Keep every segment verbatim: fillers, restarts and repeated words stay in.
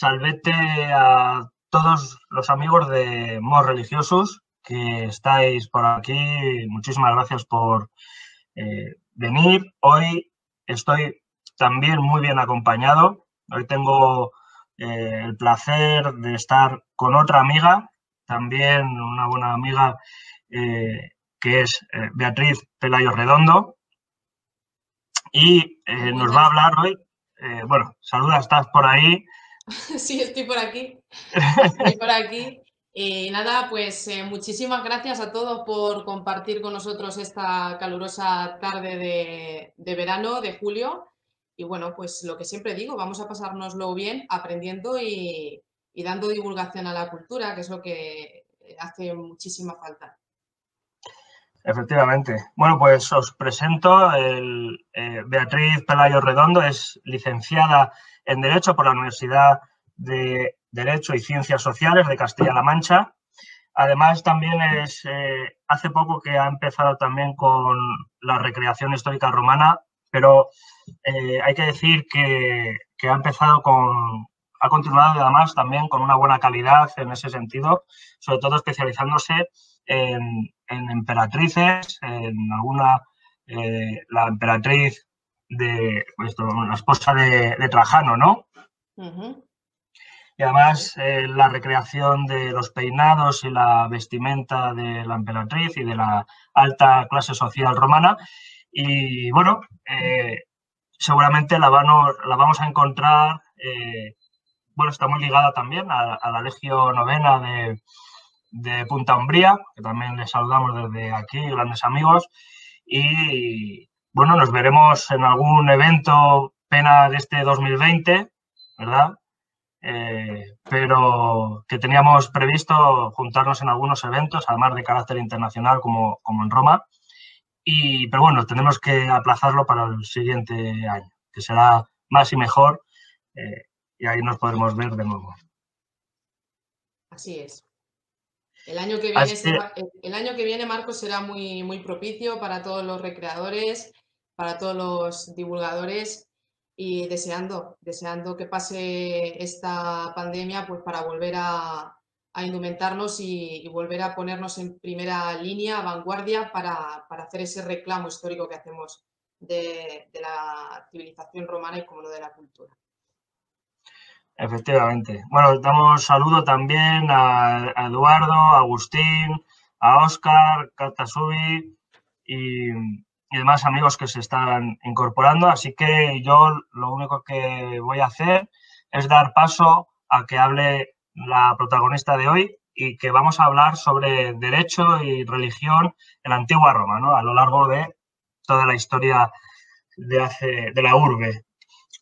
Salvete a todos los amigos de Mos Religiosos que estáis por aquí. Muchísimas gracias por eh, venir. Hoy estoy también muy bien acompañado. Hoy tengo eh, el placer de estar con otra amiga, también una buena amiga, eh, que es eh, Beatriz Pelayo Redondo. Y eh, nos va a hablar hoy. Eh, bueno, saluda, estás por ahí. Sí, estoy por aquí. Estoy por aquí. Eh, nada, pues eh, muchísimas gracias a todos por compartir con nosotros esta calurosa tarde de, de verano, de julio. Y bueno, pues lo que siempre digo, vamos a pasárnoslo bien aprendiendo y, y dando divulgación a la cultura, que es lo que hace muchísima falta. Efectivamente. Bueno, pues os presento, el, eh, Beatriz Pelayo Redondo es licenciada en Derecho por la Universidad de Derecho y Ciencias Sociales de Castilla-La Mancha. Además, también es eh, hace poco que ha empezado también con la recreación histórica romana, pero eh, hay que decir que, que ha empezado con, ha continuado además también con una buena calidad en ese sentido, sobre todo especializándose en, en emperatrices, en alguna, eh, la emperatriz de, esto, la esposa de, de Trajano, ¿no? Uh-huh. Y además eh, la recreación de los peinados y la vestimenta de la emperatriz y de la alta clase social romana. Y bueno, eh, seguramente la, van, la vamos a encontrar, eh, bueno, está muy ligada también a, a la Legio Novena de... de Punta Umbría, que también les saludamos desde aquí, grandes amigos. Y bueno, nos veremos en algún evento pena de este dos mil veinte, ¿verdad? Eh, pero que teníamos previsto juntarnos en algunos eventos, además de carácter internacional, como, como en Roma. Y, pero bueno, tenemos que aplazarlo para el siguiente año, que será más y mejor, eh, y ahí nos podremos ver de nuevo. Así es. El año que viene, Así, el año que viene, Marcos, será muy, muy propicio para todos los recreadores, para todos los divulgadores, y deseando, deseando que pase esta pandemia, pues para volver a, a indumentarnos y, y volver a ponernos en primera línea, vanguardia, para, para hacer ese reclamo histórico que hacemos de, de la civilización romana y como no de la cultura. Efectivamente. Bueno, damos saludo también a Eduardo, a Agustín, a Óscar, Katasubi y, y demás amigos que se están incorporando. Así que yo lo único que voy a hacer es dar paso a que hable la protagonista de hoy y que vamos a hablar sobre derecho y religión en la antigua Roma, ¿no? A lo largo de toda la historia de, hace, de la urbe.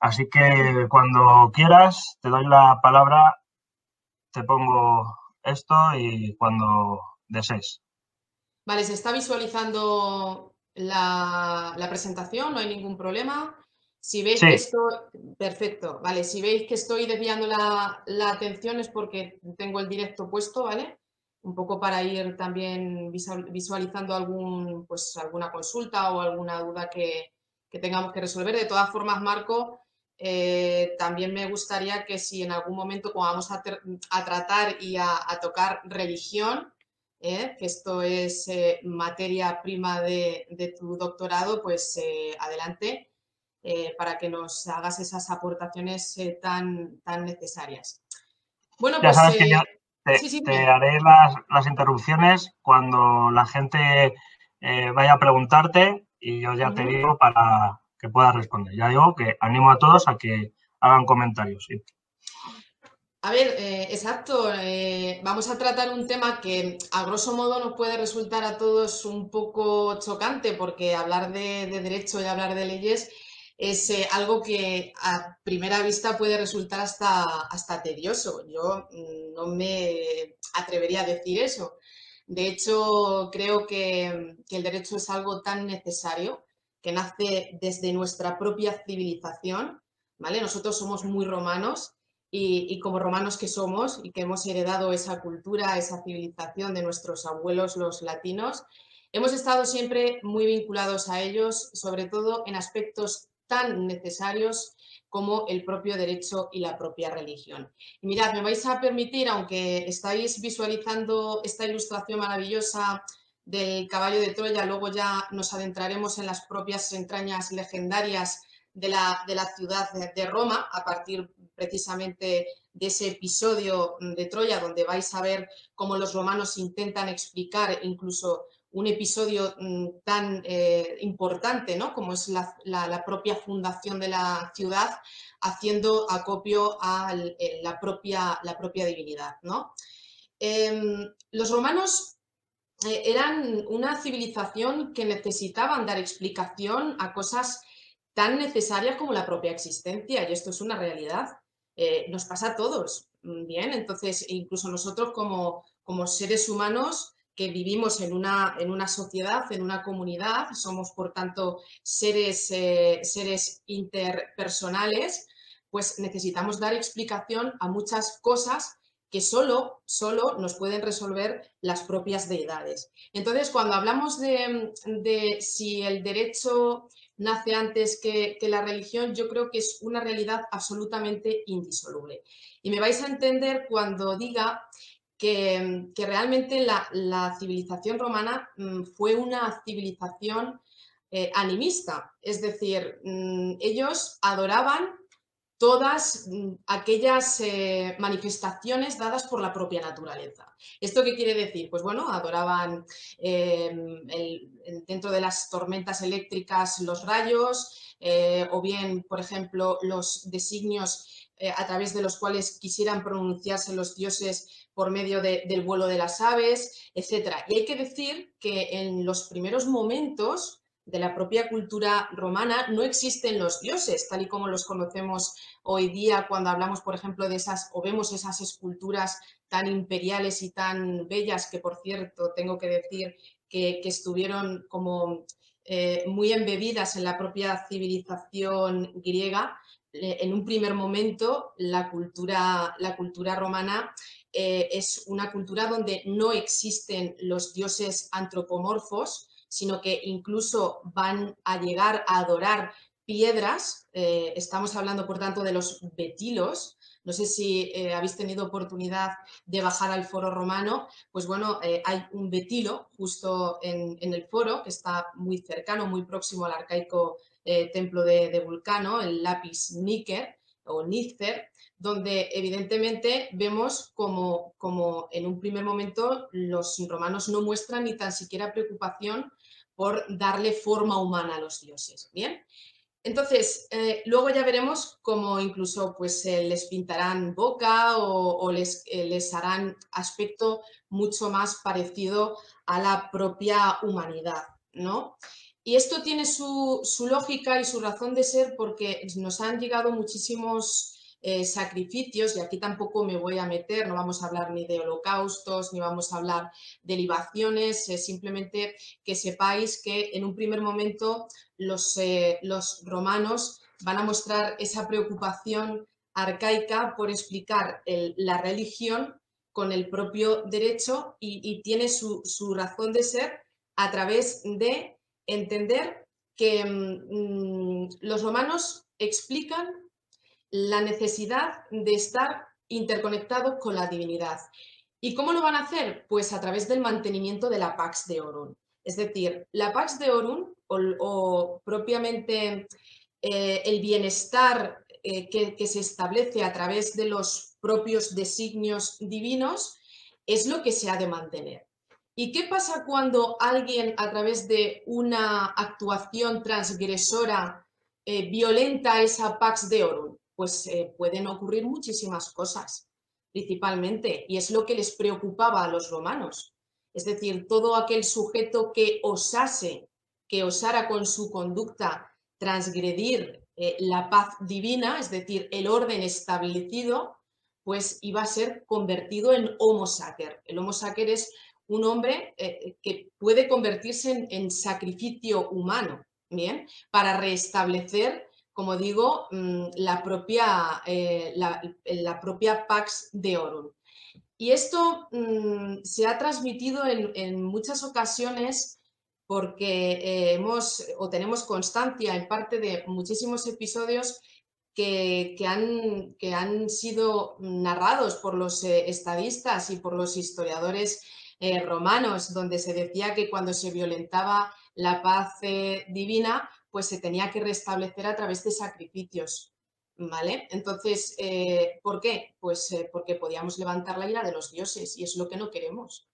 Así que cuando quieras, te doy la palabra, te pongo esto y cuando desees. Vale, se está visualizando la, la presentación, no hay ningún problema. Si veis, sí, que estoy... Perfecto, vale, si veis que estoy desviando la, la atención es porque tengo el directo puesto, ¿vale? Un poco para ir también visualizando algún, pues, alguna consulta o alguna duda que, que tengamos que resolver. De todas formas, Marco... Eh, también me gustaría que si en algún momento, como vamos a, ter, a tratar y a, a tocar religión, eh, que esto es eh, materia prima de, de tu doctorado, pues eh, adelante, eh, para que nos hagas esas aportaciones eh, tan, tan necesarias. Bueno, ya pues... Sabes eh, que ya te, sí, sí, te haré las, las interrupciones cuando la gente eh, vaya a preguntarte y yo ya uh-huh. te digo para... que pueda responder. Ya digo que animo a todos a que hagan comentarios. ¿Sí? A ver, eh, exacto. Eh, vamos a tratar un tema que a grosso modo nos puede resultar a todos un poco chocante porque hablar de, de derecho y hablar de leyes es eh, algo que a primera vista puede resultar hasta, hasta tedioso. Yo no me atrevería a decir eso. De hecho, creo que, que el derecho es algo tan necesario que nace desde nuestra propia civilización, ¿vale? Nosotros somos muy romanos y, y como romanos que somos y que hemos heredado esa cultura, esa civilización de nuestros abuelos, los latinos, hemos estado siempre muy vinculados a ellos, sobre todo en aspectos tan necesarios como el propio derecho y la propia religión. Y mirad, me vais a permitir, aunque estáis visualizando esta ilustración maravillosa del caballo de Troya, luego ya nos adentraremos en las propias entrañas legendarias de la, de la ciudad de Roma, a partir precisamente de ese episodio de Troya, donde vais a ver cómo los romanos intentan explicar incluso un episodio tan eh, importante, ¿no?, como es la, la, la propia fundación de la ciudad, haciendo acopio a la propia, la propia divinidad, ¿no? Eh, los romanos eh, eran una civilización que necesitaban dar explicación a cosas tan necesarias como la propia existencia, y esto es una realidad, eh, nos pasa a todos, ¿bien? Entonces, incluso nosotros como, como seres humanos que vivimos en una, en una sociedad, en una comunidad, somos por tanto seres, eh, seres interpersonales, pues necesitamos dar explicación a muchas cosas que solo, solo nos pueden resolver las propias deidades. Entonces, cuando hablamos de, de si el derecho nace antes que, que la religión, yo creo que es una realidad absolutamente indisoluble. Y me vais a entender cuando diga Que, que realmente la, la civilización romana mmm, fue una civilización eh, animista, es decir, mmm, ellos adoraban todas mmm, aquellas eh, manifestaciones dadas por la propia naturaleza. ¿Esto qué quiere decir? Pues bueno, adoraban eh, el, el, dentro de las tormentas eléctricas los rayos, eh, o bien, por ejemplo, los designios a través de los cuales quisieran pronunciarse los dioses por medio de, del vuelo de las aves, etcétera. Y hay que decir que en los primeros momentos de la propia cultura romana no existen los dioses, tal y como los conocemos hoy día cuando hablamos, por ejemplo, de esas o vemos esas esculturas tan imperiales y tan bellas que, por cierto, tengo que decir que, que estuvieron como eh, muy embebidas en la propia civilización griega. En un primer momento, la cultura, la cultura romana eh, es una cultura donde no existen los dioses antropomorfos, sino que incluso van a llegar a adorar piedras. Eh, estamos hablando, por tanto, de los betilos. No sé si eh, habéis tenido oportunidad de bajar al foro romano. Pues bueno, eh, hay un betilo justo en, en el foro, que está muy cercano, muy próximo al arcaico Eh, templo de, de Vulcano, el lápiz níquer o nícer, donde evidentemente vemos como, como en un primer momento los romanos no muestran ni tan siquiera preocupación por darle forma humana a los dioses, ¿bien? Entonces, eh, luego ya veremos cómo incluso pues, eh, les pintarán boca o, o les, eh, les harán aspecto mucho más parecido a la propia humanidad, ¿no? Y esto tiene su, su lógica y su razón de ser porque nos han llegado muchísimos eh, sacrificios, y aquí tampoco me voy a meter, no vamos a hablar ni de holocaustos, ni vamos a hablar de libaciones, eh, simplemente que sepáis que en un primer momento los, eh, los romanos van a mostrar esa preocupación arcaica por explicar el, la religión con el propio derecho, y, y tiene su, su razón de ser a través de entender que mmm, los romanos explican la necesidad de estar interconectados con la divinidad. ¿Y cómo lo van a hacer? Pues a través del mantenimiento de la Pax Deorum. Es decir, la Pax Deorum o, o propiamente eh, el bienestar eh, que, que se establece a través de los propios designios divinos es lo que se ha de mantener. ¿Y qué pasa cuando alguien a través de una actuación transgresora eh, violenta esa Pax Deorum? Pues eh, pueden ocurrir muchísimas cosas, principalmente, y es lo que les preocupaba a los romanos. Es decir, todo aquel sujeto que osase, que osara con su conducta transgredir eh, la paz divina, es decir, el orden establecido, pues iba a ser convertido en homo sacer. El homo sacer es un hombre eh, que puede convertirse en, en sacrificio humano, ¿bien? Para restablecer, como digo, la propia, eh, la, la propia Pax Deorum. Y esto mm, se ha transmitido en, en muchas ocasiones porque eh, hemos o tenemos constancia en parte de muchísimos episodios que, que, han, que han sido narrados por los eh, estadistas y por los historiadores eh, romanos, donde se decía que cuando se violentaba la paz eh, divina, pues se tenía que restablecer a través de sacrificios, ¿vale? Entonces, eh, ¿por qué? Pues eh, porque podíamos levantar la ira de los dioses y es lo que no queremos.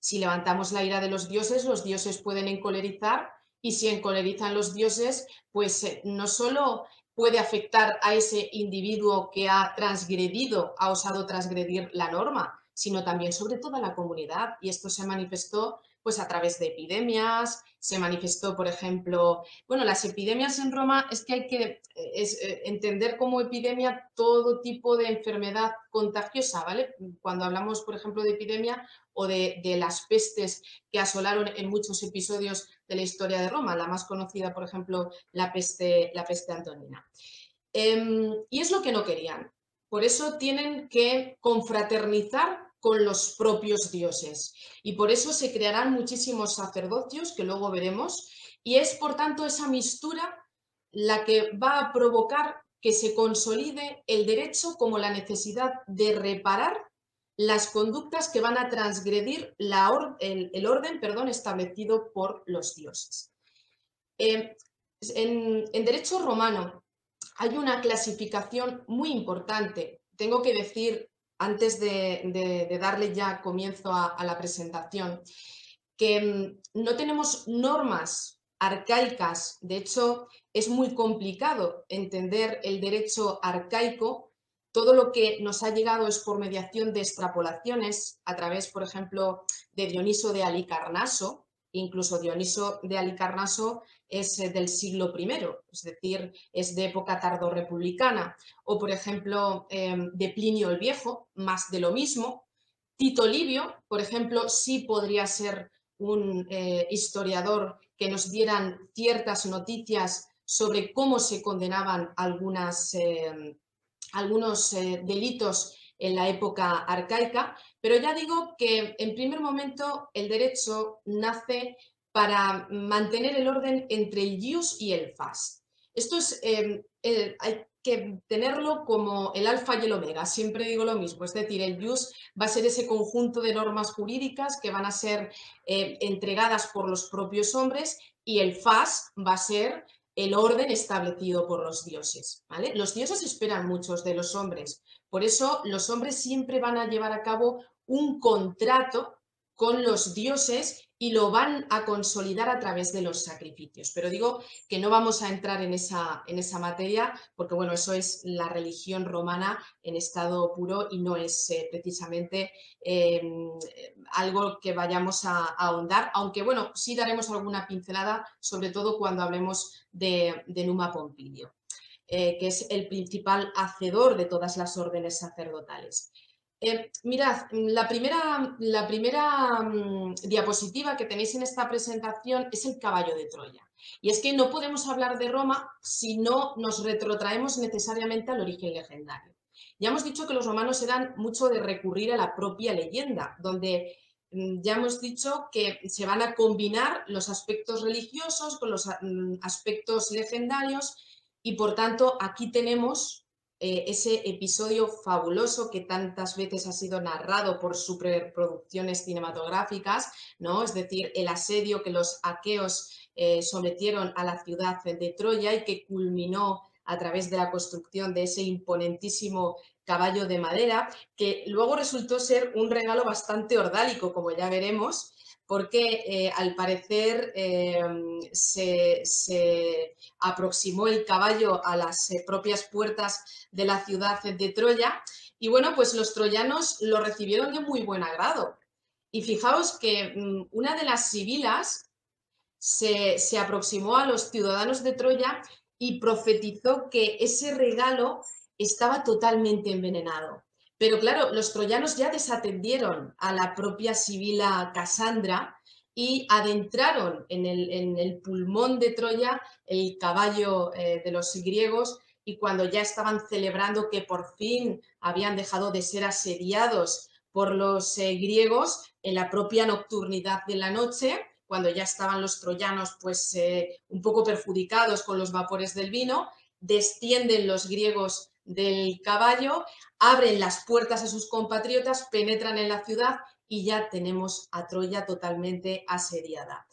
Si levantamos la ira de los dioses, los dioses pueden encolerizar y si encolerizan los dioses, pues eh, no solo puede afectar a ese individuo que ha transgredido, ha osado transgredir la norma, sino también sobre toda la comunidad y esto se manifestó pues a través de epidemias, se manifestó, por ejemplo, bueno, las epidemias en Roma es que hay que es, entender como epidemia todo tipo de enfermedad contagiosa, ¿vale? Cuando hablamos, por ejemplo, de epidemia o de, de las pestes que asolaron en muchos episodios de la historia de Roma, la más conocida, por ejemplo, la peste, la peste antonina. Eh, y es lo que no querían. Por eso tienen que confraternizar con los propios dioses y por eso se crearán muchísimos sacerdocios que luego veremos y es por tanto esa mistura la que va a provocar que se consolide el derecho como la necesidad de reparar las conductas que van a transgredir la or el, el orden perdón, establecido por los dioses. Eh, en, en derecho romano hay una clasificación muy importante, tengo que decir antes de, de, de darle ya comienzo a, a la presentación, que no tenemos normas arcaicas, de hecho es muy complicado entender el derecho arcaico, todo lo que nos ha llegado es por mediación de extrapolaciones a través, por ejemplo, de Dioniso de Halicarnaso, incluso Dioniso de Halicarnaso es del siglo primero, es decir, es de época tardorrepublicana, o por ejemplo eh, de Plinio el Viejo, más de lo mismo. Tito Livio, por ejemplo, sí podría ser un eh, historiador que nos dieran ciertas noticias sobre cómo se condenaban algunas, eh, algunos eh, delitos en la época arcaica, pero ya digo que en primer momento el derecho nace para mantener el orden entre el ius y el fas. Esto es, eh, el, hay que tenerlo como el alfa y el omega, siempre digo lo mismo, es decir, el ius va a ser ese conjunto de normas jurídicas que van a ser eh, entregadas por los propios hombres y el fas va a ser el orden establecido por los dioses, ¿vale? Los dioses esperan muchos de los hombres, por eso los hombres siempre van a llevar a cabo un contrato con los dioses y lo van a consolidar a través de los sacrificios. Pero digo que no vamos a entrar en esa, en esa materia porque, bueno, eso es la religión romana en estado puro y no es eh, precisamente eh, algo que vayamos a, a ahondar, aunque, bueno, sí daremos alguna pincelada, sobre todo cuando hablemos de, de Numa Pompilio, eh, que es el principal hacedor de todas las órdenes sacerdotales. Eh, mirad, la primera, la primera um, diapositiva que tenéis en esta presentación es el caballo de Troya. Y es que no podemos hablar de Roma si no nos retrotraemos necesariamente al origen legendario. Ya hemos dicho que los romanos eran mucho de recurrir a la propia leyenda, donde um, ya hemos dicho que se van a combinar los aspectos religiosos con los um, aspectos legendarios y por tanto aquí tenemos Eh, ese episodio fabuloso que tantas veces ha sido narrado por superproducciones cinematográficas, ¿no? Es decir, el asedio que los aqueos eh, sometieron a la ciudad de Troya y que culminó a través de la construcción de ese imponentísimo caballo de madera, que luego resultó ser un regalo bastante ordálico, como ya veremos, porque eh, al parecer eh, se, se aproximó el caballo a las eh, propias puertas de la ciudad de Troya y bueno, pues los troyanos lo recibieron de muy buen agrado. Y fijaos que mmm, una de las sibilas se, se aproximó a los ciudadanos de Troya y profetizó que ese regalo estaba totalmente envenenado. Pero claro, los troyanos ya desatendieron a la propia sibila Casandra y adentraron en el, en el pulmón de Troya el caballo eh, de los griegos y cuando ya estaban celebrando que por fin habían dejado de ser asediados por los eh, griegos en la propia nocturnidad de la noche, cuando ya estaban los troyanos pues, eh, un poco perjudicados con los vapores del vino, descienden los griegos del caballo, abren las puertas a sus compatriotas, penetran en la ciudad y ya tenemos a Troya totalmente asediada.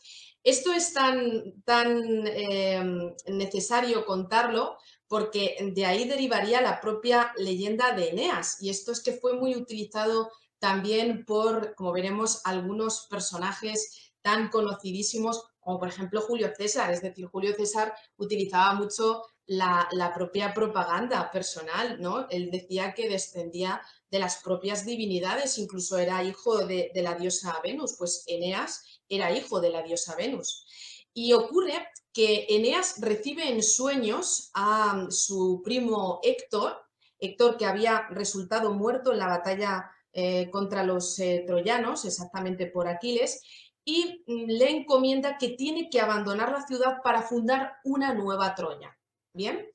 Esto es tan, tan eh, necesario contarlo porque de ahí derivaría la propia leyenda de Eneas, y esto es que fue muy utilizado también por, como veremos, algunos personajes tan conocidísimos como por ejemplo Julio César. Es decir, Julio César utilizaba mucho la, la propia propaganda personal, ¿no? Él decía que descendía de las propias divinidades, incluso era hijo de, de la diosa Venus, pues Eneas era hijo de la diosa Venus. Y ocurre que Eneas recibe en sueños a su primo Héctor, Héctor que había resultado muerto en la batalla eh, contra los eh, troyanos, exactamente por Aquiles, y le encomienda que tiene que abandonar la ciudad para fundar una nueva Troya. Bien,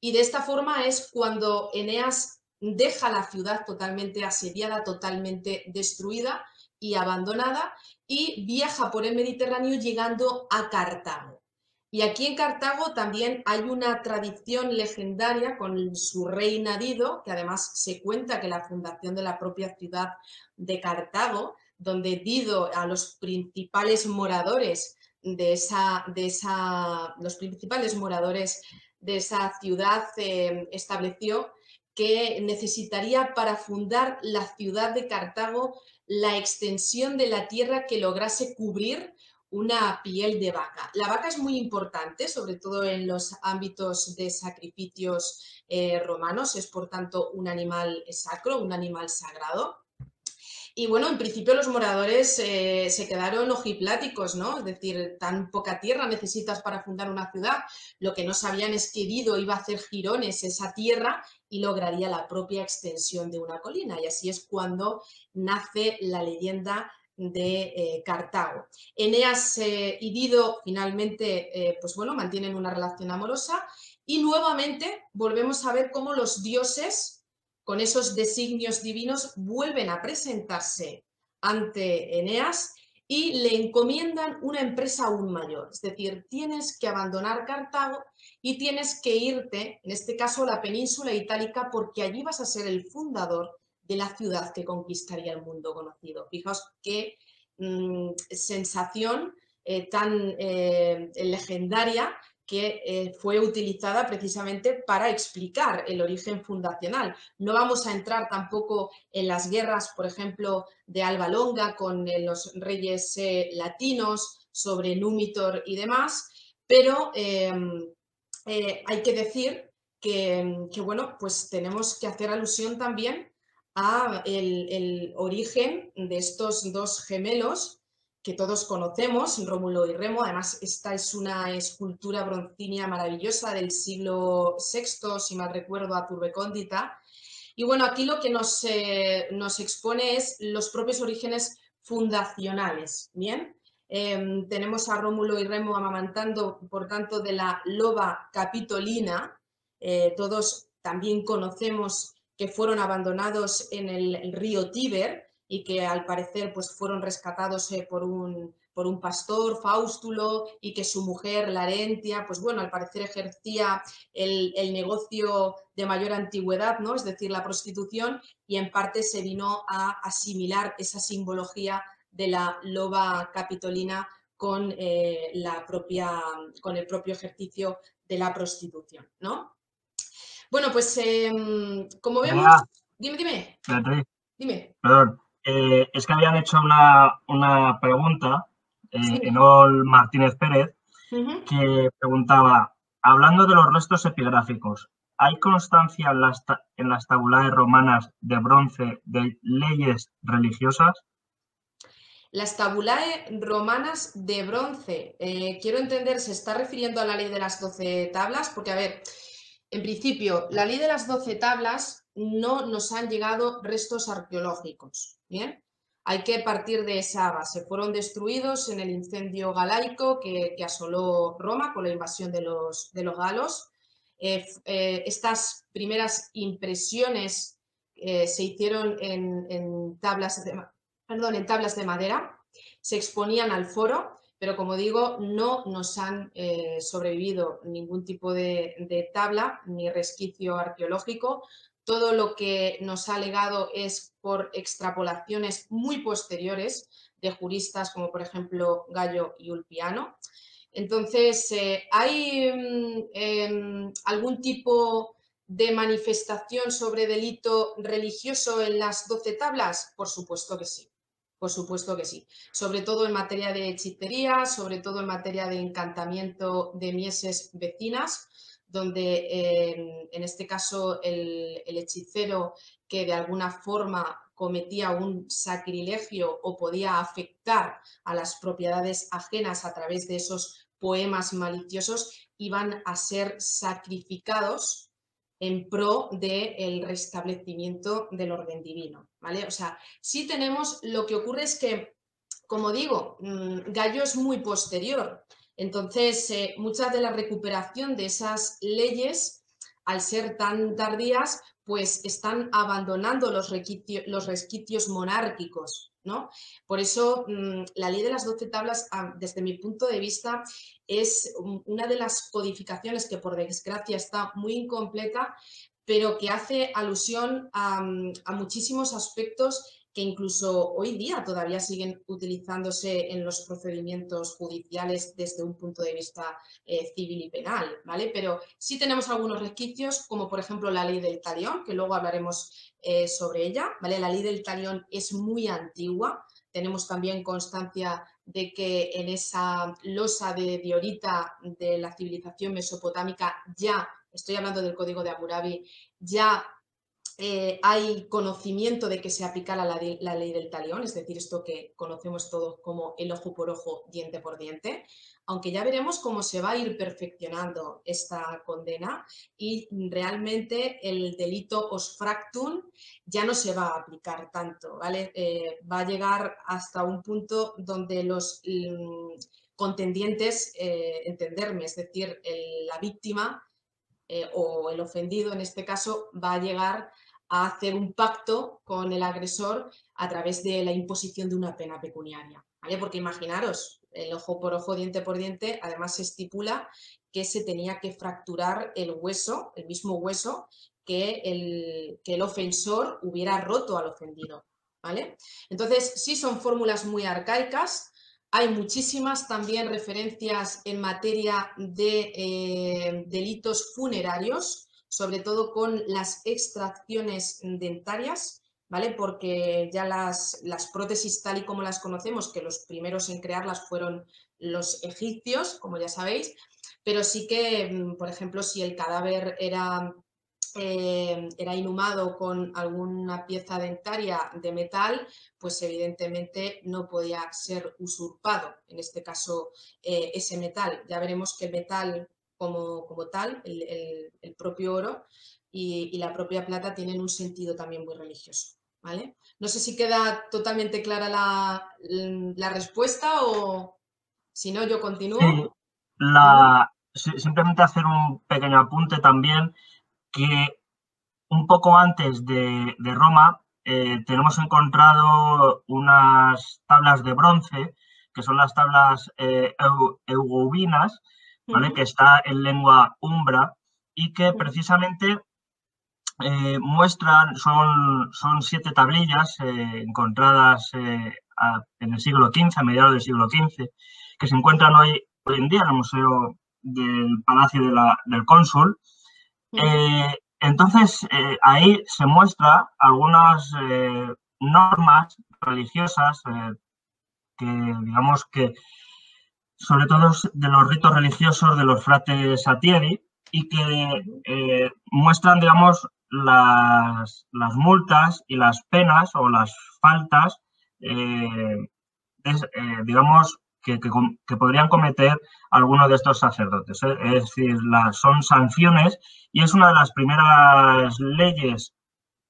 y de esta forma es cuando Eneas deja la ciudad totalmente asediada, totalmente destruida y abandonada, y viaja por el Mediterráneo llegando a Cartago. Y aquí en Cartago también hay una tradición legendaria con su reina Dido, que además se cuenta que la fundación de la propia ciudad de Cartago, donde Dido a los principales moradores de esa, de esa, los principales moradores de esa ciudad eh, estableció que necesitaría para fundar la ciudad de Cartago la extensión de la tierra que lograse cubrir una piel de vaca. La vaca es muy importante, sobre todo en los ámbitos de sacrificios eh, romanos, es por tanto un animal sacro, un animal sagrado. Y bueno, en principio los moradores eh, se quedaron ojipláticos, ¿no? Es decir, tan poca tierra necesitas para fundar una ciudad. Lo que no sabían es que Dido iba a hacer girones esa tierra y lograría la propia extensión de una colina. Y así es cuando nace la leyenda de eh, Cartago. Eneas eh, y Dido finalmente, eh, pues bueno, mantienen una relación amorosa y nuevamente volvemos a ver cómo los dioses, con esos designios divinos, vuelven a presentarse ante Eneas y le encomiendan una empresa aún mayor. Es decir, tienes que abandonar Cartago y tienes que irte, en este caso, a la península itálica, porque allí vas a ser el fundador de la ciudad que conquistaría el mundo conocido. Fijaos qué mmm, sensación eh, tan eh, legendaria, que eh, fue utilizada precisamente para explicar el origen fundacional. No vamos a entrar tampoco en las guerras, por ejemplo, de Alba Longa con eh, los reyes eh, latinos sobre Numitor y demás, pero eh, eh, hay que decir que, que, bueno, pues tenemos que hacer alusión también a el, el origen de estos dos gemelos que todos conocemos, Rómulo y Remo. Además, esta es una escultura broncínea maravillosa del siglo sexto, si mal recuerdo, a Turbecóndita. Y bueno, aquí lo que nos, eh, nos expone es los propios orígenes fundacionales. Bien, eh, tenemos a Rómulo y Remo amamantando, por tanto, de la loba capitolina. Eh, todos también conocemos que fueron abandonados en el río Tíber, y que al parecer pues, fueron rescatados eh, por, un, por un pastor, Fáustulo, y que su mujer, Larentia, pues bueno, al parecer ejercía el, el negocio de mayor antigüedad, ¿no? Es decir, la prostitución, y en parte se vino a asimilar esa simbología de la loba capitolina con, eh, la propia, con el propio ejercicio de la prostitución, ¿no? Bueno, pues eh, como vemos... Hola. Dime, dime. Beatriz. Dime. Perdón. Eh, es que habían hecho una, una pregunta, eh, sí. Enol Martínez Pérez, uh-huh, que preguntaba, hablando de los restos epigráficos, ¿hay constancia en las, en las tabulae romanas de bronce de leyes religiosas? Las tabulae romanas de bronce, eh, quiero entender, ¿se está refiriendo a la ley de las doce tablas? Porque, a ver, en principio, la ley de las doce tablas no nos han llegado restos arqueológicos, ¿bien? Hay que partir de esa base. Fueron destruidos en el incendio galaico que, que asoló Roma con la invasión de los, de los galos. Eh, eh, estas primeras impresiones eh, se hicieron en, en, tablas de, perdón, en tablas de madera, se exponían al foro pero como digo, no nos han eh, sobrevivido ningún tipo de, de tabla ni resquicio arqueológico. Todo lo que nos ha legado es por extrapolaciones muy posteriores de juristas como por ejemplo Gallo y Ulpiano. Entonces, eh, ¿hay eh, algún tipo de manifestación sobre delito religioso en las doce tablas? Por supuesto que sí, por supuesto que sí. Sobre todo en materia de hechicería, sobre todo en materia de encantamiento de mieses vecinas, donde eh, en este caso el, el hechicero que de alguna forma cometía un sacrilegio o podía afectar a las propiedades ajenas a través de esos poemas maliciosos iban a ser sacrificados en pro del restablecimiento del orden divino, ¿vale? O sea, sí tenemos, lo que ocurre es que, como digo, Gallo es muy posterior, entonces eh, mucha de la recuperación de esas leyes, al ser tan tardías, pues están abandonando los, requitio, los resquicios monárquicos, ¿no? Por eso mmm, la ley de las doce tablas, desde mi punto de vista, es una de las codificaciones que por desgracia está muy incompleta, pero que hace alusión a, a muchísimos aspectos que incluso hoy día todavía siguen utilizándose en los procedimientos judiciales desde un punto de vista eh, civil y penal, ¿vale? Pero sí tenemos algunos resquicios, como por ejemplo la ley del talión, que luego hablaremos eh, sobre ella, ¿vale? La ley del talión es muy antigua, tenemos también constancia de que en esa losa de diorita de la civilización mesopotámica ya, estoy hablando del Código de Hammurabi, ya Eh, hay conocimiento de que se aplicara la, la ley del talión, es decir, esto que conocemos todos como el ojo por ojo, diente por diente, aunque ya veremos cómo se va a ir perfeccionando esta condena y realmente el delito os fractum ya no se va a aplicar tanto, ¿vale? Eh, va a llegar hasta un punto donde los mm, contendientes, eh, entenderme, es decir, el, la víctima eh, o el ofendido en este caso va a llegar a hacer un pacto con el agresor a través de la imposición de una pena pecuniaria, ¿vale? Porque imaginaros, el ojo por ojo, diente por diente, además se estipula que se tenía que fracturar el hueso, el mismo hueso que el, que el ofensor hubiera roto al ofendido, ¿vale? Entonces, sí son fórmulas muy arcaicas. Hay muchísimas también referencias en materia de eh, delitos funerarios, sobre todo con las extracciones dentarias, ¿vale? Porque ya las, las prótesis tal y como las conocemos, que los primeros en crearlas fueron los egipcios, como ya sabéis, pero sí que, por ejemplo, si el cadáver era, eh, era inhumado con alguna pieza dentaria de metal, pues evidentemente no podía ser usurpado, en este caso, eh, ese metal. Ya veremos que el metal como, como tal, el, el, el propio oro y, y la propia plata tienen un sentido también muy religioso, ¿vale? No sé si queda totalmente clara la, la respuesta o si no, yo continúo. Sí, la, simplemente hacer un pequeño apunte también, que un poco antes de, de Roma, Eh, tenemos encontrado unas tablas de bronce, que son las tablas eh, eubovinas, ¿vale? Uh-huh. Que está en lengua umbra y que precisamente eh, muestran, son, son siete tablillas eh, encontradas eh, a, en el siglo quince, a mediados del siglo quince, que se encuentran hoy, hoy en día en el Museo del Palacio de la, del Cónsul. Uh-huh. eh, Entonces, eh, ahí se muestra algunas eh, normas religiosas eh, que, digamos que, sobre todo de los ritos religiosos de los frates Satieri, y que eh, muestran, digamos, las, las multas y las penas o las faltas, eh, es, eh, digamos, que, que, que podrían cometer algunos de estos sacerdotes, ¿eh? Es decir, las, son sanciones, y es una de las primeras leyes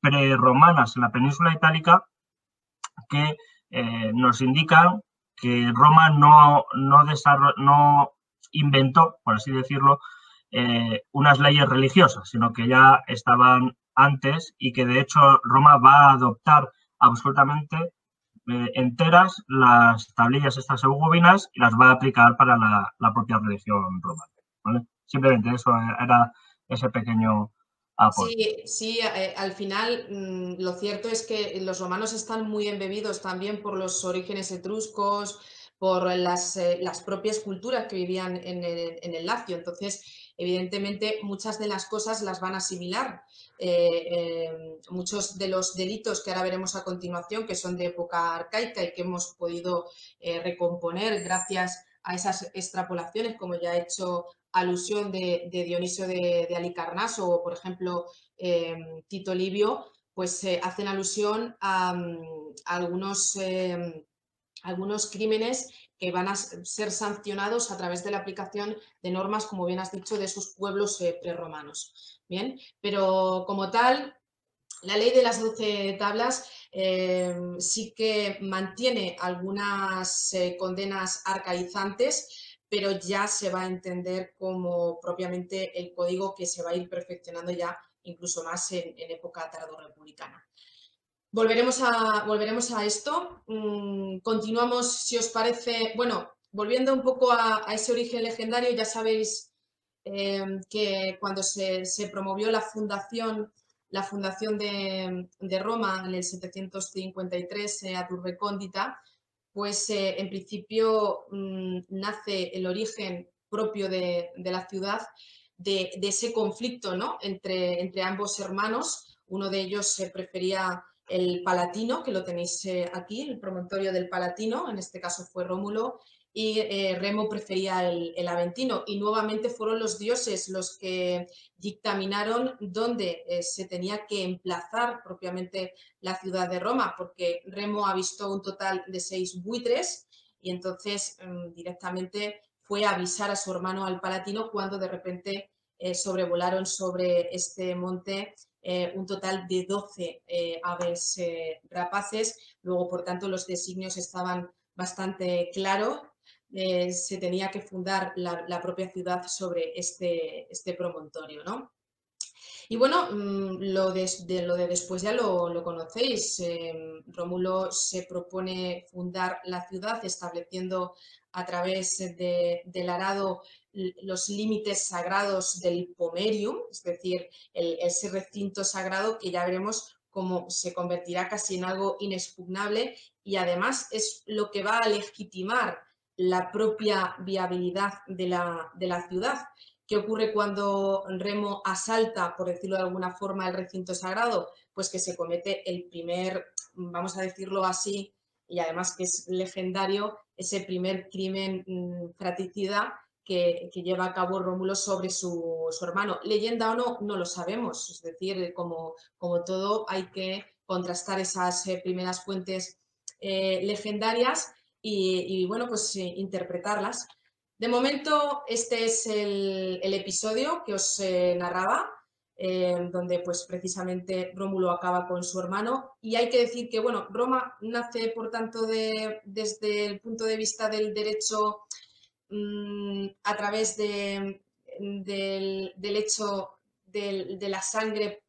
prerromanas en la península itálica que eh, nos indican que Roma no, no, no inventó, por así decirlo, eh, unas leyes religiosas, sino que ya estaban antes y que de hecho Roma va a adoptar absolutamente eh, enteras las tablillas estas segovinas y las va a aplicar para la, la propia religión romana, ¿vale? Simplemente eso era ese pequeño apoyo. Sí, sí, eh, al final mmm, lo cierto es que los romanos están muy embebidos también por los orígenes etruscos, por las, eh, las propias culturas que vivían en el, en el Lacio. Entonces, evidentemente, muchas de las cosas las van a asimilar. Eh, eh, muchos de los delitos que ahora veremos a continuación, que son de época arcaica y que hemos podido eh, recomponer gracias a esas extrapolaciones, como ya he hecho alusión de, de Dionisio de, de Halicarnaso o, por ejemplo, eh, Tito Livio, pues eh, hacen alusión a, a algunos, eh, algunos crímenes que van a ser sancionados a través de la aplicación de normas, como bien has dicho, de esos pueblos eh, prerromanos. Bien, pero como tal, la ley de las doce tablas eh, sí que mantiene algunas eh, condenas arcaizantes, pero ya se va a entender como propiamente el código que se va a ir perfeccionando ya incluso más en, en época tardorrepublicana. Volveremos a, volveremos a esto. Mm, continuamos, si os parece, bueno, volviendo un poco a, a ese origen legendario, ya sabéis... Eh, que cuando se, se promovió la fundación, la fundación de, de Roma en el setecientos cincuenta y tres eh, a Turbecóndita, pues eh, en principio mmm, nace el origen propio de, de la ciudad de, de ese conflicto, ¿no? entre, entre ambos hermanos. Uno de ellos se eh, prefería el Palatino, que lo tenéis eh, aquí, el promontorio del Palatino, en este caso fue Rómulo, y eh, Remo prefería el, el Aventino, y nuevamente fueron los dioses los que dictaminaron dónde eh, se tenía que emplazar propiamente la ciudad de Roma, porque Remo avistó un total de seis buitres y entonces eh, directamente fue a avisar a su hermano al Palatino cuando de repente eh, sobrevolaron sobre este monte eh, un total de doce eh, aves eh, rapaces. Luego, por tanto, los designios estaban bastante claros. Eh, se tenía que fundar la, la propia ciudad sobre este, este promontorio, ¿no? Y bueno, lo de, de, lo de después ya lo, lo conocéis. Eh, Rómulo se propone fundar la ciudad estableciendo a través de, del arado los límites sagrados del pomerium, es decir, el, ese recinto sagrado que ya veremos como se convertirá casi en algo inexpugnable, y además es lo que va a legitimar la propia viabilidad de la, de la ciudad. ¿Qué ocurre cuando Remo asalta, por decirlo de alguna forma, el recinto sagrado? Pues que se comete el primer, vamos a decirlo así, y además que es legendario, ese primer crimen fratricida que, que lleva a cabo Rómulo sobre su, su hermano. Leyenda o no, no lo sabemos. Es decir, como, como todo, hay que contrastar esas primeras fuentes eh, legendarias Y, y bueno, pues eh, interpretarlas. De momento, este es el, el episodio que os eh, narraba, eh, donde pues precisamente Rómulo acaba con su hermano, y hay que decir que, bueno, Roma nace, por tanto, de, desde el punto de vista del derecho mmm, a través de, del, del hecho del, de la sangre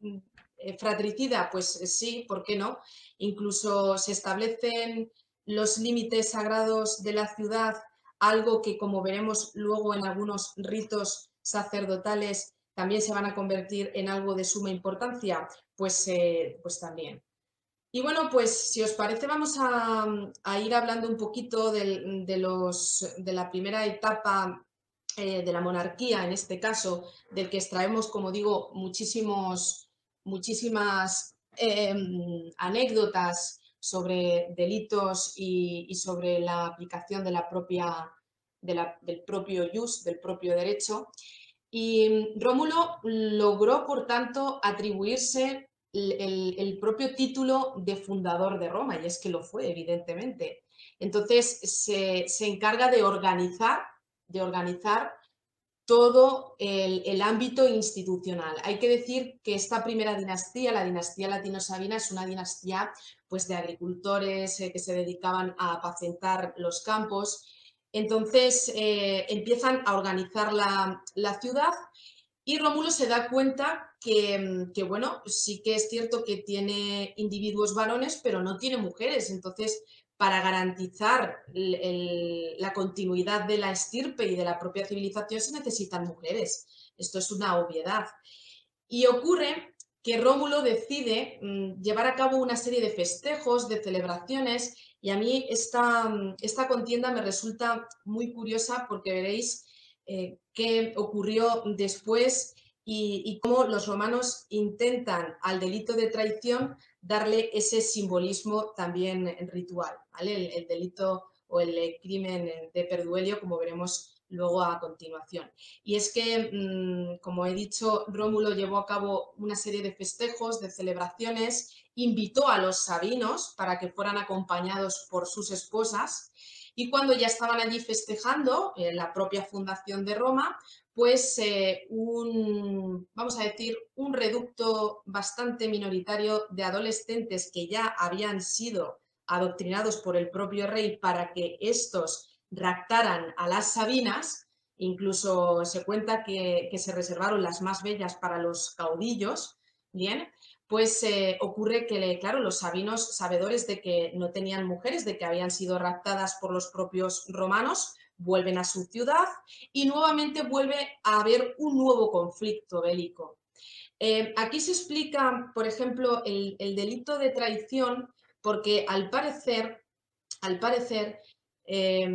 eh, fratricida, pues sí, ¿por qué no? Incluso se establecen los límites sagrados de la ciudad, algo que, como veremos luego en algunos ritos sacerdotales, también se van a convertir en algo de suma importancia, pues, eh, pues también. Y bueno, pues si os parece vamos a, a ir hablando un poquito de, de, los, de la primera etapa eh, de la monarquía, en este caso, del que extraemos, como digo, muchísimos, muchísimas eh, anécdotas sobre delitos y, y sobre la aplicación de la propia, de la, del propio jus, del propio derecho. Y Rómulo logró, por tanto, atribuirse el, el, el propio título de fundador de Roma, y es que lo fue, evidentemente. Entonces, se, se encarga de organizar, de organizar todo el, el ámbito institucional. Hay que decir que esta primera dinastía, la dinastía latino-sabina, es una dinastía pues, de agricultores eh, que se dedicaban a apacentar los campos. Entonces eh, empiezan a organizar la, la ciudad, y Rómulo se da cuenta que, que, bueno, sí que es cierto que tiene individuos varones, pero no tiene mujeres. Entonces para garantizar el, el, la continuidad de la estirpe y de la propia civilización se necesitan mujeres. Esto es una obviedad. Y ocurre que Rómulo decide mm, llevar a cabo una serie de festejos, de celebraciones, y a mí esta, esta contienda me resulta muy curiosa porque veréis eh, qué ocurrió después y, y cómo los romanos intentan al delito de traición darle ese simbolismo también ritual, ¿vale? El, el delito o el crimen de perduelio, como veremos luego a continuación. Y es que, mmm, como he dicho, Rómulo llevó a cabo una serie de festejos, de celebraciones, invitó a los sabinos para que fueran acompañados por sus esposas y cuando ya estaban allí festejando en la propia fundación de Roma, pues eh, un, vamos a decir, un reducto bastante minoritario de adolescentes que ya habían sido adoctrinados por el propio rey para que estos raptaran a las sabinas, incluso se cuenta que, que se reservaron las más bellas para los caudillos, bien, pues eh, ocurre que, claro, los sabinos, sabedores de que no tenían mujeres, de que habían sido raptadas por los propios romanos, vuelven a su ciudad y nuevamente vuelve a haber un nuevo conflicto bélico. Eh, aquí se explica, por ejemplo, el, el delito de traición porque al parecer, al parecer, Eh,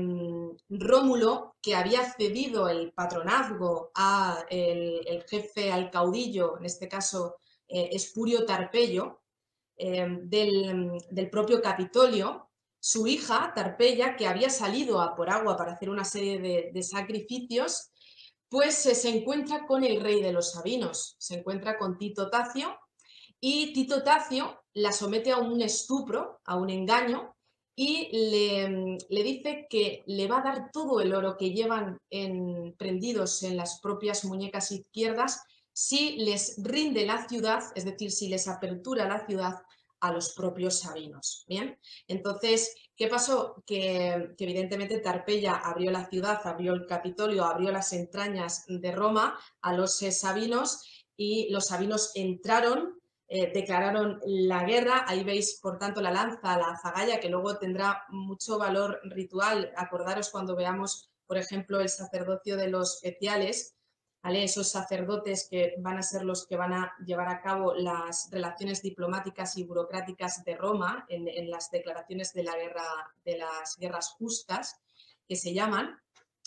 Rómulo, que había cedido el patronazgo al el jefe, al caudillo, en este caso eh, Espurio Tarpeyo, eh, del, del propio Capitolio, su hija Tarpeya, que había salido a por agua para hacer una serie de, de sacrificios, pues eh, se encuentra con el rey de los sabinos, se encuentra con Tito Tacio, y Tito Tacio la somete a un estupro, a un engaño, y le, le dice que le va a dar todo el oro que llevan en, prendidos en las propias muñecas izquierdas si les rinde la ciudad, es decir, si les apertura la ciudad a los propios sabinos. Bien, entonces, ¿qué pasó? Que, que evidentemente Tarpeya abrió la ciudad, abrió el Capitolio, abrió las entrañas de Roma a los eh, sabinos y los sabinos entraron. Eh, declararon la guerra, ahí veis por tanto la lanza, la azagaya, que luego tendrá mucho valor ritual. Acordaros cuando veamos, por ejemplo, el sacerdocio de los etiales, ¿vale? Esos sacerdotes que van a ser los que van a llevar a cabo las relaciones diplomáticas y burocráticas de Roma en, en las declaraciones de la guerra, de las guerras justas, que se llaman.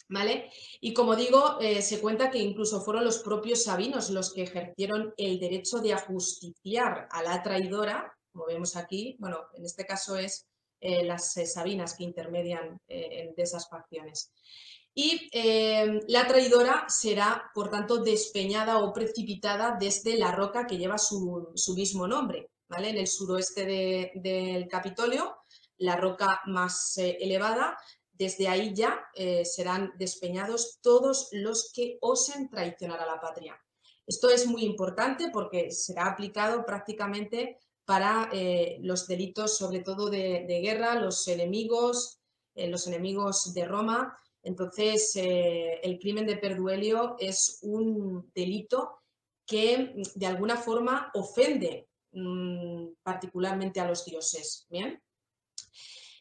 ¿Vale? Y como digo, eh, se cuenta que incluso fueron los propios sabinos los que ejercieron el derecho de ajusticiar a la traidora, como vemos aquí, bueno, en este caso es eh, las eh, sabinas que intermedian eh, de esas facciones. Y eh, la traidora será, por tanto, despeñada o precipitada desde la roca que lleva su, su mismo nombre, ¿vale? En el suroeste de, del Capitolio, la roca más eh, elevada. Desde ahí ya eh, serán despeñados todos los que osen traicionar a la patria. Esto es muy importante porque será aplicado prácticamente para eh, los delitos, sobre todo de, de guerra, los enemigos, eh, los enemigos de Roma. Entonces, eh, el crimen de perduelio es un delito que de alguna forma ofende mmm, particularmente a los dioses, ¿bien?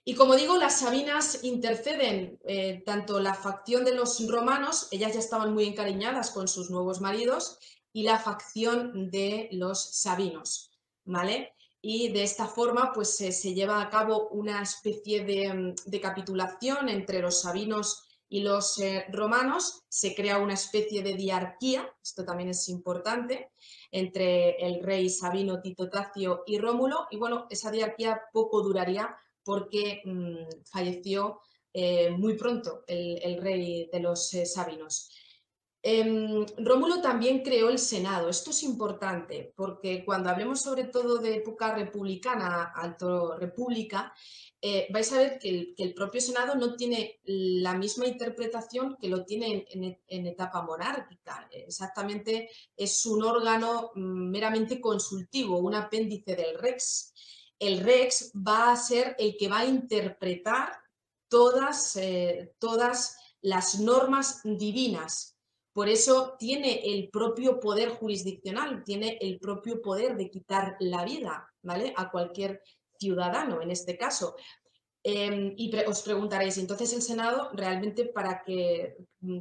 Y como digo, las sabinas interceden, eh, tanto la facción de los romanos, ellas ya estaban muy encariñadas con sus nuevos maridos, y la facción de los sabinos, ¿vale? Y de esta forma, pues eh, se lleva a cabo una especie de, de capitulación entre los sabinos y los eh, romanos, se crea una especie de diarquía, esto también es importante, entre el rey sabino Tito Tacio y Rómulo, y bueno, esa diarquía poco duraría, porque mmm, falleció eh, muy pronto el, el rey de los eh, sabinos. Eh, Rómulo también creó el Senado. Esto es importante porque cuando hablemos sobre todo de época republicana, alto república, eh, vais a ver que el, que el propio Senado no tiene la misma interpretación que lo tiene en, en, en etapa monárquica. Exactamente es un órgano mm, meramente consultivo, un apéndice del Rex. El Rex va a ser el que va a interpretar todas, eh, todas las normas divinas. Por eso tiene el propio poder jurisdiccional, tiene el propio poder de quitar la vida, ¿vale? A cualquier ciudadano en este caso. Eh, y pre os preguntaréis, entonces el Senado realmente para qué,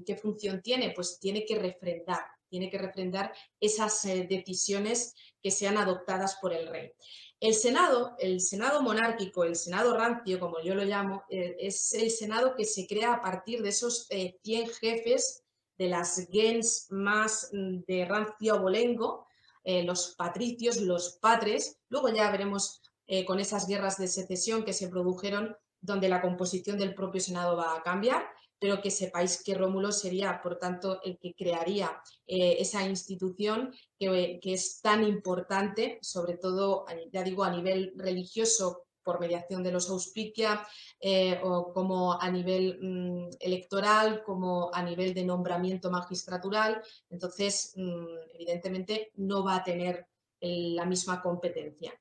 qué función tiene, pues tiene que refrendar, tiene que refrendar esas eh, decisiones que sean adoptadas por el rey. El Senado, el Senado monárquico, el Senado rancio, como yo lo llamo, eh, es el Senado que se crea a partir de esos eh, cien jefes de las gens más de rancio abolengo, eh, los patricios, los patres, luego ya veremos. Eh, con esas guerras de secesión que se produjeron, donde la composición del propio Senado va a cambiar, pero que sepáis que Rómulo sería, por tanto, el que crearía eh, esa institución que, que es tan importante, sobre todo, ya digo, a nivel religioso, por mediación de los auspicia, eh, o como a nivel mmm, electoral, como a nivel de nombramiento magistratural. Entonces, mmm, evidentemente, no va a tener el, la misma competencia.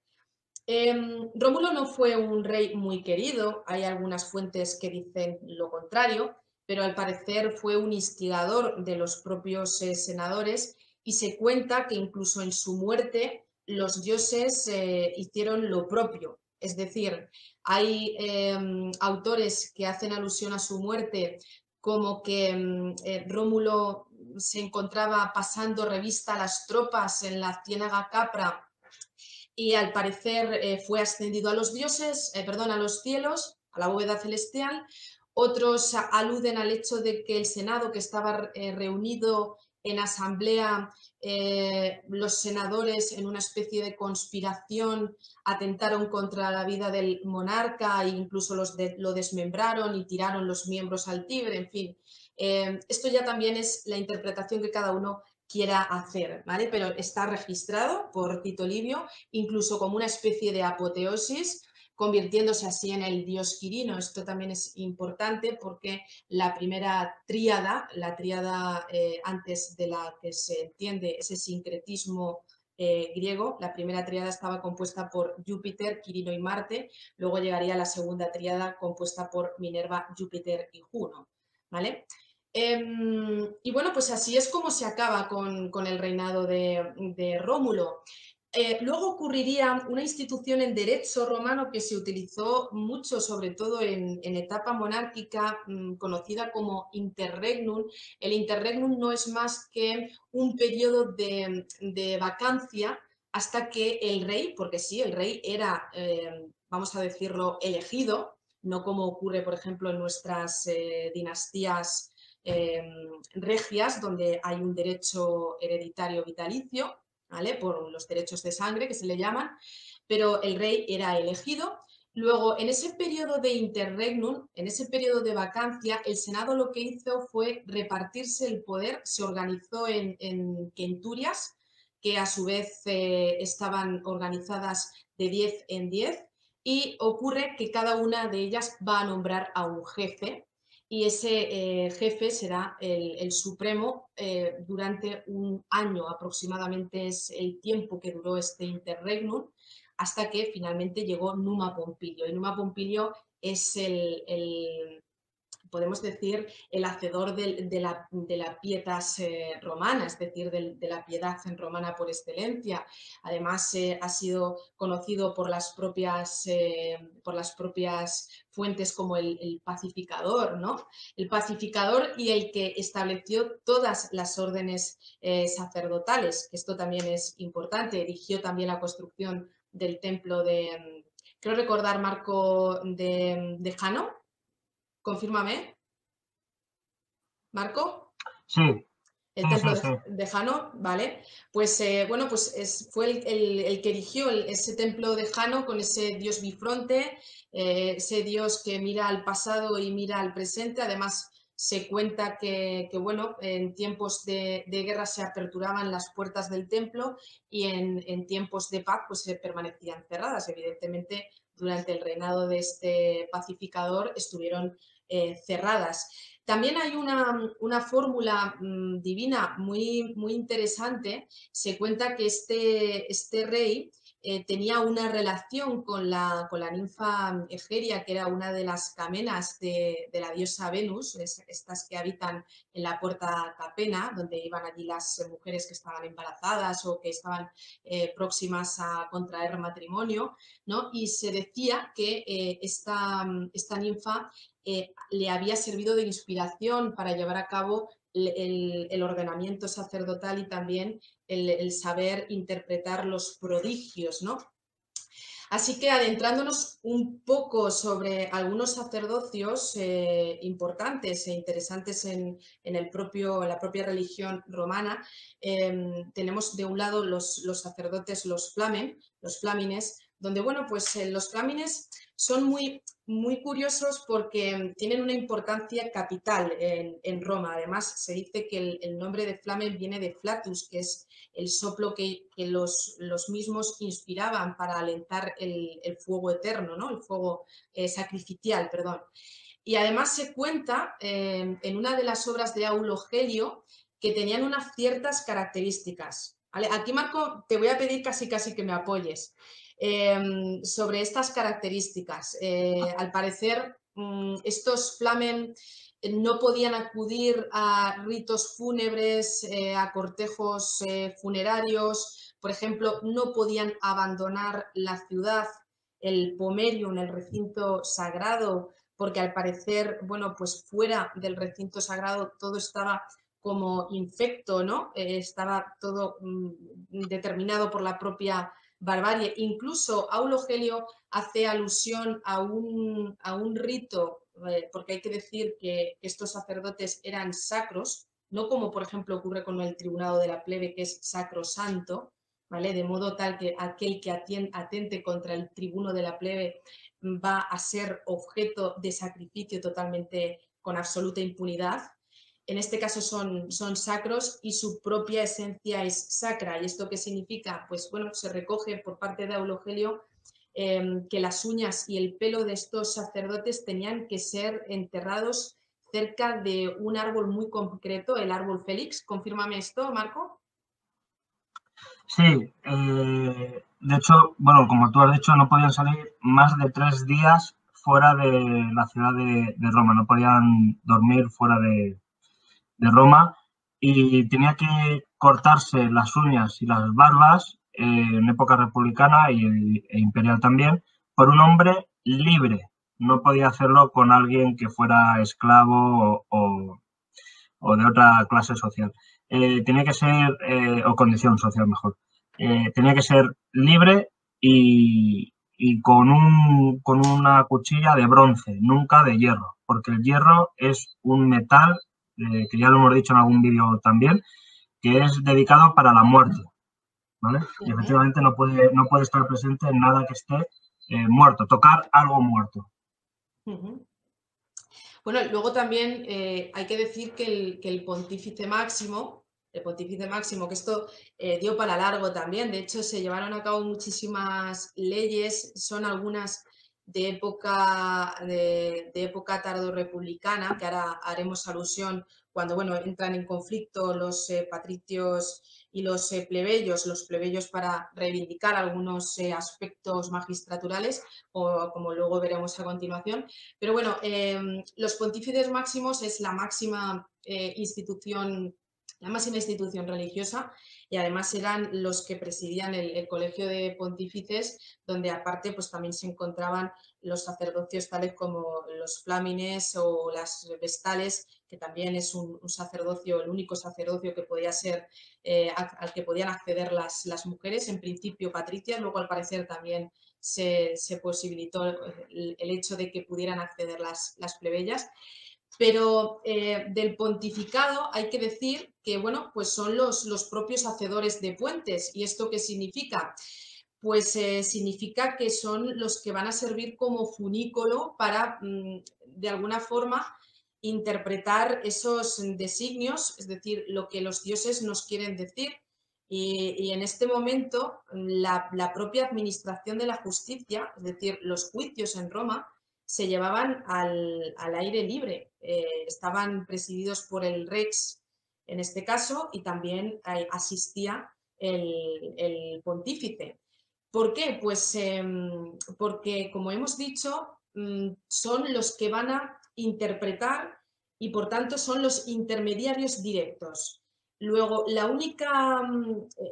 Eh, Rómulo no fue un rey muy querido, hay algunas fuentes que dicen lo contrario, pero al parecer fue un instigador de los propios eh, senadores y se cuenta que incluso en su muerte los dioses eh, hicieron lo propio. Es decir, hay eh, autores que hacen alusión a su muerte como que eh, Rómulo se encontraba pasando revista a las tropas en la Ciénaga Capra y al parecer eh, fue ascendido a los dioses, eh, perdón, a los cielos, a la bóveda celestial. Otros aluden al hecho de que el Senado, que estaba eh, reunido en asamblea, eh, los senadores en una especie de conspiración atentaron contra la vida del monarca e incluso los de, lo desmembraron y tiraron los miembros al Tíber, en fin. Eh, esto ya también es la interpretación que cada uno quiera hacer, ¿vale? Pero está registrado por Tito Livio, incluso como una especie de apoteosis, convirtiéndose así en el dios Quirino. Esto también es importante porque la primera tríada, la tríada eh, antes de la que se entiende ese sincretismo eh, griego, la primera tríada estaba compuesta por Júpiter, Quirino y Marte, luego llegaría la segunda tríada compuesta por Minerva, Júpiter y Juno, ¿vale? Eh, y bueno, pues así es como se acaba con, con el reinado de, de Rómulo. Eh, luego ocurriría una institución en derecho romano que se utilizó mucho, sobre todo en, en etapa monárquica, mmm, conocida como interregnum. El interregnum no es más que un periodo de, de vacancia hasta que el rey, porque sí, el rey era, eh, vamos a decirlo, elegido, no como ocurre, por ejemplo, en nuestras eh, dinastías Eh, regias, donde hay un derecho hereditario vitalicio, ¿vale? Por los derechos de sangre que se le llaman, pero el rey era elegido. Luego, en ese periodo de interregnum, en ese periodo de vacancia, el Senado lo que hizo fue repartirse el poder, se organizó en, en centurias, que a su vez eh, estaban organizadas de diez en diez, y ocurre que cada una de ellas va a nombrar a un jefe, y ese eh, jefe será el, el supremo eh, durante un año aproximadamente, es el tiempo que duró este interregnum, hasta que finalmente llegó Numa Pompilio. Y Numa Pompilio es el, el podemos decir, el hacedor de, de la, de la pietas eh, romana, es decir, de, de la piedad romana por excelencia. Además, eh, ha sido conocido por las propias, eh, por las propias fuentes como el, el pacificador, ¿no? El pacificador y el que estableció todas las órdenes eh, sacerdotales, que esto también es importante. Dirigió también la construcción del templo de, creo recordar, Marco de, de Jano. Confírmame, Marco. Sí. El templo sí, sí, sí. de Jano, ¿vale? Pues eh, bueno, pues es, fue el, el, el que erigió el, ese templo de Jano con ese dios bifronte, eh, ese dios que mira al pasado y mira al presente. Además, se cuenta que, que bueno, en tiempos de, de guerra se aperturaban las puertas del templo y en, en tiempos de paz pues se permanecían cerradas. Evidentemente, durante el reinado de este pacificador estuvieron Eh, cerradas. También hay una, una fórmula mmm, divina muy, muy interesante. Se cuenta que este, este rey eh, tenía una relación con la, con la ninfa Egeria, que era una de las camelas de, de la diosa Venus, es, estas que habitan en la Puerta Capena, donde iban allí las mujeres que estaban embarazadas o que estaban eh, próximas a contraer matrimonio, ¿no? Y se decía que eh, esta, esta ninfa eh, le había servido de inspiración para llevar a cabo El, el ordenamiento sacerdotal y también el, el saber interpretar los prodigios, ¿no? Así que adentrándonos un poco sobre algunos sacerdocios eh, importantes e interesantes en, en, el propio, en la propia religión romana, eh, tenemos de un lado los, los sacerdotes, los flamen, los flámines, donde, bueno, pues eh, los flámines son muy, muy curiosos porque tienen una importancia capital en, en Roma. Además, se dice que el, el nombre de flamen viene de flatus, que es el soplo que, que los, los mismos inspiraban para alentar el, el fuego eterno, ¿no? El fuego eh, sacrificial, perdón. Y además se cuenta eh, en una de las obras de Aulo Gelio que tenían unas ciertas características, ¿vale? Aquí, Marco, te voy a pedir casi casi que me apoyes. Eh, sobre estas características. Eh, al parecer, estos flamen no podían acudir a ritos fúnebres, eh, a cortejos eh, funerarios, por ejemplo, no podían abandonar la ciudad, el pomerium, el recinto sagrado, porque al parecer, bueno, pues fuera del recinto sagrado todo estaba como infecto, ¿no? Eh, estaba todo mm, determinado por la propia barbarie. Incluso Aulo Gelio hace alusión a un, a un rito, eh, porque hay que decir que estos sacerdotes eran sacros, no como por ejemplo ocurre con el tribunado de la plebe, que es sacrosanto, ¿vale? De modo tal que aquel que atente contra el tribuno de la plebe va a ser objeto de sacrificio totalmente, con absoluta impunidad. En este caso son, son sacros y su propia esencia es sacra. ¿Y esto qué significa? Pues bueno, se recoge por parte de Aulo Gelio eh, que las uñas y el pelo de estos sacerdotes tenían que ser enterrados cerca de un árbol muy concreto, el árbol Félix. Confírmame esto, Marco. Sí, eh, de hecho, bueno, como tú has dicho, no podían salir más de tres días fuera de la ciudad de, de Roma, no podían dormir fuera de... de Roma, y tenía que cortarse las uñas y las barbas eh, en época republicana y, e imperial también, por un hombre libre. No podía hacerlo con alguien que fuera esclavo o, o, o de otra clase social. Eh, tenía que ser, eh, o condición social mejor, eh, tenía que ser libre y, y con, un, con una cuchilla de bronce, nunca de hierro, porque el hierro es un metal Eh, que ya lo hemos dicho en algún vídeo también, que es dedicado para la muerte, ¿vale? Y efectivamente no puede, no puede estar presente en nada que esté eh, muerto, tocar algo muerto. Uh-huh. Bueno, luego también eh, hay que decir que el, que el pontífice máximo, el pontífice máximo, que esto eh, dio para largo también, de hecho se llevaron a cabo muchísimas leyes, son algunas... de época, de, de época tardo-republicana, que ahora haremos alusión cuando, bueno, entran en conflicto los eh, patricios y los eh, plebeyos, los plebeyos para reivindicar algunos eh, aspectos magistraturales, o, como luego veremos a continuación. Pero bueno, eh, los pontífices máximos es la máxima eh, institución la máxima institución religiosa, y además eran los que presidían el, el colegio de pontífices, donde aparte pues también se encontraban los sacerdocios tales como los flámines o las vestales, que también es un, un sacerdocio, el único sacerdocio que podía ser, eh, a, al que podían acceder las, las mujeres, en principio patricias, luego al parecer también se, se posibilitó el, el hecho de que pudieran acceder las, las plebeyas. Pero eh, del pontificado hay que decir que, bueno, pues son los, los propios hacedores de puentes. ¿Y esto qué significa? Pues eh, significa que son los que van a servir como funículo para, mmm, de alguna forma, interpretar esos designios, es decir, lo que los dioses nos quieren decir. Y, y en este momento la, la propia administración de la justicia, es decir, los juicios en Roma, se llevaban al, al aire libre, eh, estaban presididos por el rex en este caso, y también eh, asistía el, el pontífice. ¿Por qué? Pues eh, porque, como hemos dicho, son los que van a interpretar y, por tanto, son los intermediarios directos. Luego, la única,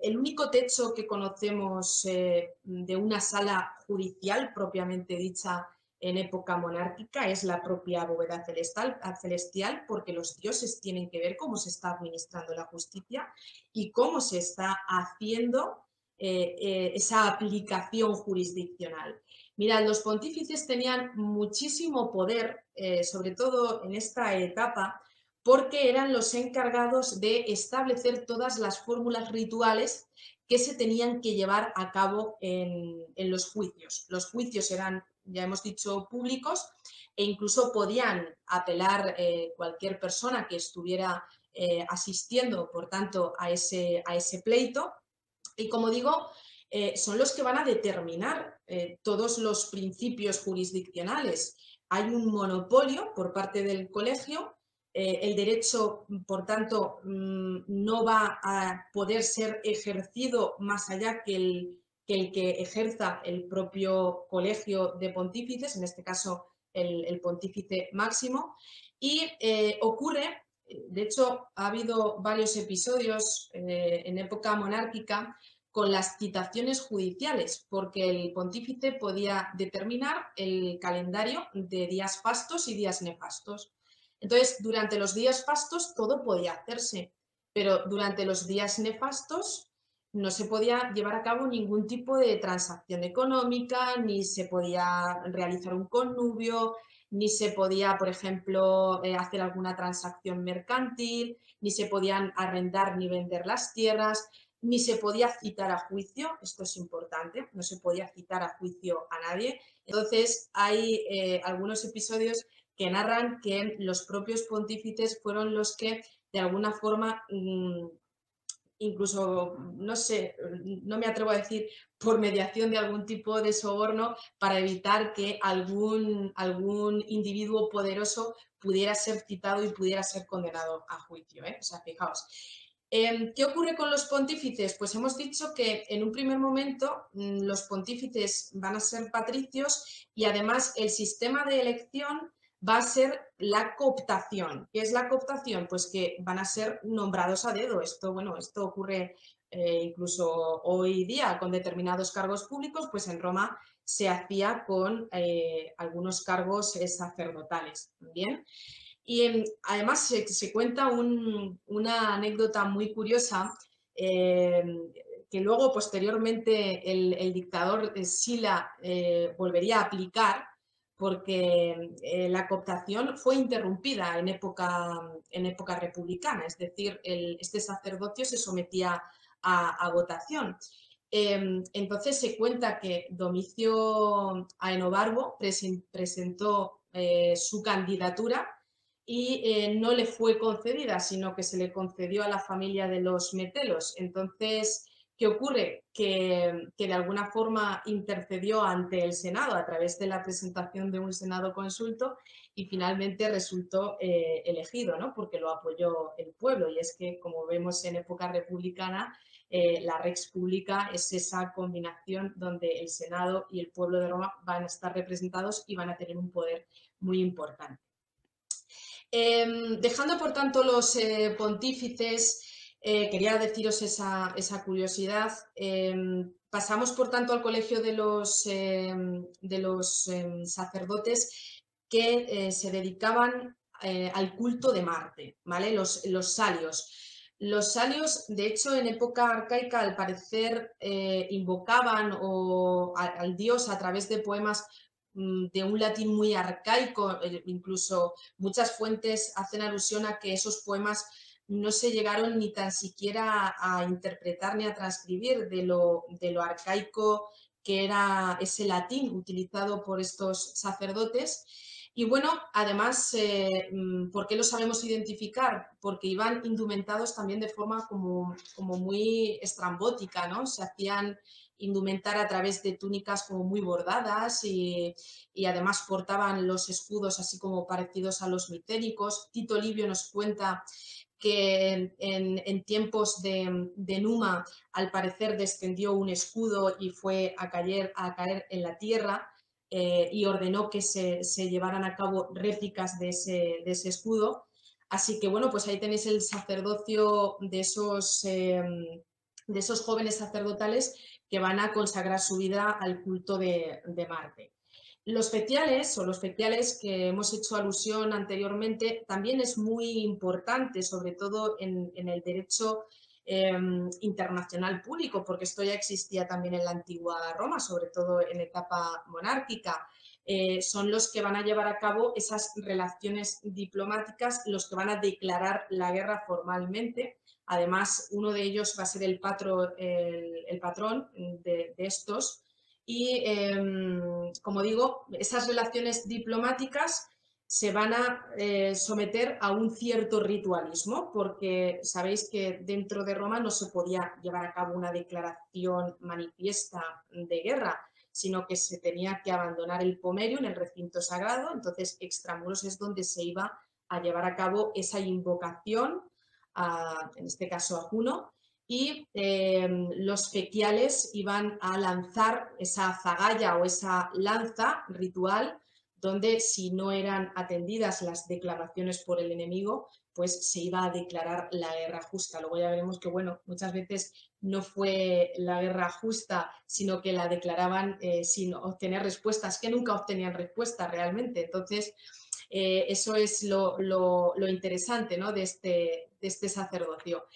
el único techo que conocemos eh, de una sala judicial propiamente dicha en época monárquica es la propia bóveda celestial, celestial, porque los dioses tienen que ver cómo se está administrando la justicia y cómo se está haciendo eh, eh, esa aplicación jurisdiccional. Mirad, los pontífices tenían muchísimo poder, eh, sobre todo en esta etapa, porque eran los encargados de establecer todas las fórmulas rituales que se tenían que llevar a cabo en, en los juicios. Los juicios eran, ya hemos dicho, públicos e incluso podían apelar eh, cualquier persona que estuviera eh, asistiendo, por tanto, a ese, a ese pleito. Y como digo, eh, son los que van a determinar eh, todos los principios jurisdiccionales. Hay un monopolio por parte del colegio. Eh, el derecho, por tanto, mmm, no va a poder ser ejercido más allá que el, que el que ejerza el propio colegio de pontífices, en este caso el, el pontífice máximo, y eh, ocurre, de hecho ha habido varios episodios eh, en época monárquica con las citaciones judiciales, porque el pontífice podía determinar el calendario de días pastos y días nefastos. Entonces, durante los días pastos todo podía hacerse, pero durante los días nefastos no se podía llevar a cabo ningún tipo de transacción económica, ni se podía realizar un connubio, ni se podía, por ejemplo, hacer alguna transacción mercantil, ni se podían arrendar ni vender las tierras, ni se podía citar a juicio, esto es importante, no se podía citar a juicio a nadie. Entonces, hay eh, algunos episodios que narran que los propios pontífices fueron los que, de alguna forma, incluso, no sé, no me atrevo a decir, por mediación de algún tipo de soborno, para evitar que algún, algún individuo poderoso pudiera ser citado y pudiera ser condenado a juicio, ¿eh? O sea, fijaos. ¿Qué ocurre con los pontífices? Pues hemos dicho que en un primer momento los pontífices van a ser patricios y además el sistema de elección va a ser la cooptación. ¿Qué es la cooptación? Pues que van a ser nombrados a dedo. Esto, bueno, esto ocurre eh, incluso hoy día con determinados cargos públicos, pues en Roma se hacía con eh, algunos cargos eh, sacerdotales. Bien. Y eh, además se, se cuenta un, una anécdota muy curiosa eh, que luego posteriormente el, el dictador Sila eh, volvería a aplicar, porque eh, la cooptación fue interrumpida en época, en época republicana, es decir, el, este sacerdocio se sometía a, a votación. Eh, entonces se cuenta que Domicio Aenobarbo presen, presentó eh, su candidatura y eh, no le fue concedida, sino que se le concedió a la familia de los Metelos. Entonces, ¿qué ocurre? Que, que de alguna forma intercedió ante el Senado a través de la presentación de un Senado consulto y finalmente resultó eh, elegido, ¿no? Porque lo apoyó el pueblo. Y es que, como vemos en época republicana, eh, la Rex Pública es esa combinación donde el Senado y el pueblo de Roma van a estar representados y van a tener un poder muy importante. Eh, dejando, por tanto, los eh, pontífices, Eh, quería deciros esa, esa curiosidad. Eh, pasamos, por tanto, al colegio de los, eh, de los eh, sacerdotes que eh, se dedicaban eh, al culto de Marte, ¿vale? Los, los salios. Los salios, de hecho, en época arcaica, al parecer, eh, invocaban o a, al dios a través de poemas de un latín muy arcaico. Incluso muchas fuentes hacen alusión a que esos poemas no se llegaron ni tan siquiera a interpretar ni a transcribir de lo, de lo arcaico que era ese latín utilizado por estos sacerdotes. Y bueno, además, eh, ¿por qué lo sabemos identificar? Porque iban indumentados también de forma como, como muy estrambótica, ¿no? Se hacían indumentar a través de túnicas como muy bordadas y, y además portaban los escudos así como parecidos a los miténicos. Tito Livio nos cuenta que en, en tiempos de, de Numa, al parecer, descendió un escudo y fue a caer, a caer en la tierra, eh, y ordenó que se, se llevaran a cabo réplicas de ese, de ese escudo. Así que, bueno, pues ahí tenéis el sacerdocio de esos, eh, de esos jóvenes sacerdotales que van a consagrar su vida al culto de, de Marte. Los fetiales, o los fetiales que hemos hecho alusión anteriormente, también es muy importante, sobre todo en, en el derecho eh, internacional público, porque esto ya existía también en la antigua Roma, sobre todo en etapa monárquica. Eh, son los que van a llevar a cabo esas relaciones diplomáticas, los que van a declarar la guerra formalmente. Además, uno de ellos va a ser el, patro, el, el patrón de, de estos. Y, eh, como digo, esas relaciones diplomáticas se van a eh, someter a un cierto ritualismo, porque sabéis que dentro de Roma no se podía llevar a cabo una declaración manifiesta de guerra, sino que se tenía que abandonar el pomerio en el recinto sagrado. Entonces, extramuros es donde se iba a llevar a cabo esa invocación, a, en este caso a Juno, y eh, los fetiales iban a lanzar esa zagalla o esa lanza ritual, donde si no eran atendidas las declaraciones por el enemigo, pues se iba a declarar la guerra justa. Luego ya veremos que, bueno, muchas veces no fue la guerra justa, sino que la declaraban eh, sin obtener respuestas, que nunca obtenían respuestas realmente. Entonces, eh, eso es lo, lo, lo interesante, ¿no?, de este, de este sacerdocio.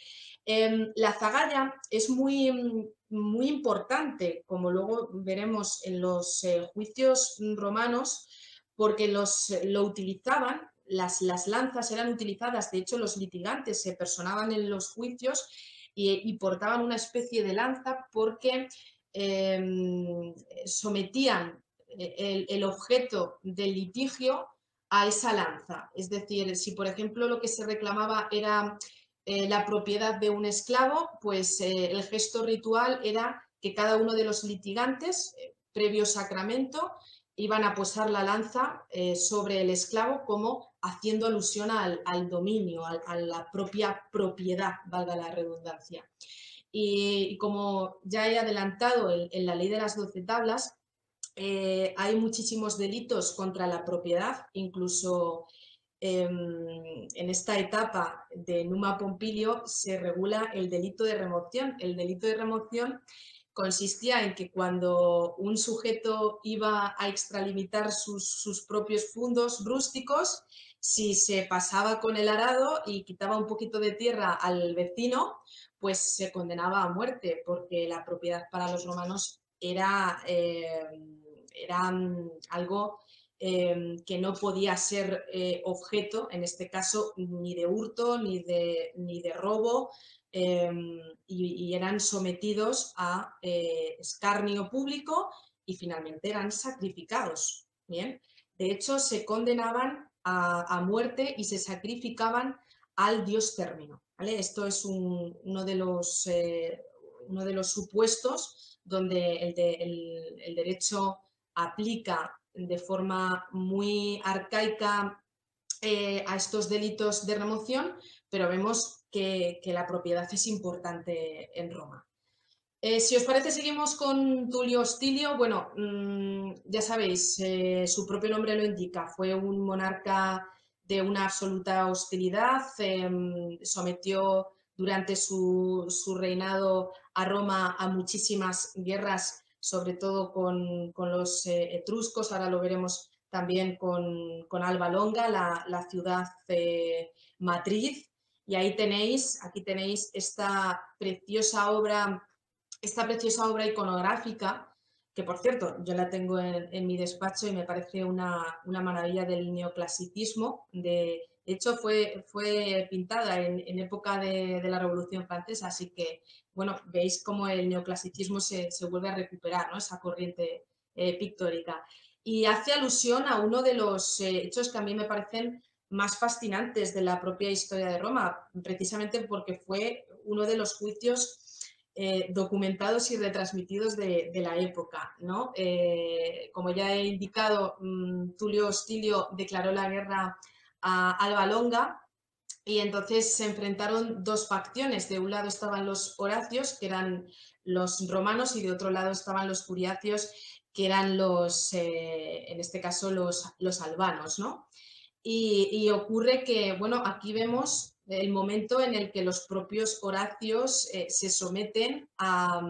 Eh, la zagalla es muy, muy importante, como luego veremos en los eh, juicios romanos, porque los, lo utilizaban. Las, las lanzas eran utilizadas, de hecho los litigantes se personaban en los juicios y, y portaban una especie de lanza, porque eh, sometían el, el objeto del litigio a esa lanza. Es decir, si por ejemplo lo que se reclamaba era eh, la propiedad de un esclavo, pues eh, el gesto ritual era que cada uno de los litigantes, eh, previo sacramento, iban a posar la lanza eh, sobre el esclavo, como haciendo alusión al, al dominio, al, a la propia propiedad, valga la redundancia. Y, y como ya he adelantado en, en la ley de las doce tablas, eh, hay muchísimos delitos contra la propiedad, incluso eh, en esta etapa de Numa Pompilio se regula el delito de remoción. El delito de remoción consistía en que cuando un sujeto iba a extralimitar sus, sus propios fundos rústicos, si se pasaba con el arado y quitaba un poquito de tierra al vecino, pues se condenaba a muerte, porque la propiedad para los romanos era, eh, era algo eh, que no podía ser eh, objeto, en este caso, ni de hurto, ni de, ni de robo, Eh, y, y eran sometidos a eh, escarnio público y finalmente eran sacrificados. ¿Bien? De hecho, se condenaban a, a muerte y se sacrificaban al dios término, ¿vale? Esto es un, uno, de los, eh, uno de los supuestos donde el, de, el, el derecho aplica de forma muy arcaica eh, a estos delitos de remoción, pero vemos Que, que la propiedad es importante en Roma. Eh, si os parece, seguimos con Tulio Hostilio. Bueno, mmm, ya sabéis, eh, su propio nombre lo indica, fue un monarca de una absoluta hostilidad, eh, sometió durante su, su reinado a Roma a muchísimas guerras, sobre todo con, con los eh, etruscos. Ahora lo veremos también con, con Alba Longa, la, la ciudad eh, matriz. Y ahí tenéis, aquí tenéis esta preciosa obra, esta preciosa obra iconográfica, que por cierto, yo la tengo en, en mi despacho y me parece una, una maravilla del neoclasicismo. De, de hecho, fue, fue pintada en, en época de, de la Revolución Francesa, así que, bueno, veis cómo el neoclasicismo se, se vuelve a recuperar, ¿no?, esa corriente eh, pictórica. Y hace alusión a uno de los eh, hechos que a mí me parecen más fascinantes de la propia historia de Roma, precisamente porque fue uno de los juicios eh, documentados y retransmitidos de, de la época, ¿no? Eh, como ya he indicado, mmm, Tulio Hostilio declaró la guerra a Alba Longa, Y entonces se enfrentaron dos facciones. De un lado estaban los Horacios, que eran los romanos, y de otro lado estaban los Curiacios, que eran los, eh, en este caso, los, los albanos, ¿no? Y, y ocurre que, bueno, aquí vemos el momento en el que los propios Horacios eh, se someten a,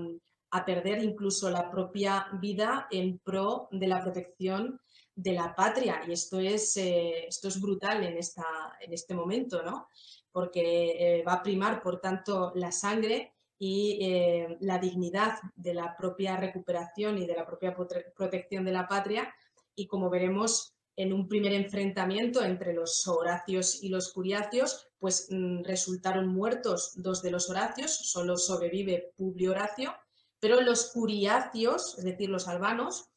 a perder incluso la propia vida en pro de la protección de la patria, y esto es, eh, esto es brutal en, esta, en este momento, ¿no? Porque eh, va a primar, por tanto, la sangre y eh, la dignidad de la propia recuperación y de la propia protección de la patria, y como veremos en un primer enfrentamiento entre los Horacios y los Curiacios, pues mm, resultaron muertos dos de los Horacios, solo sobrevive Publio Horacio, pero los Curiacios, es decir, los albanos,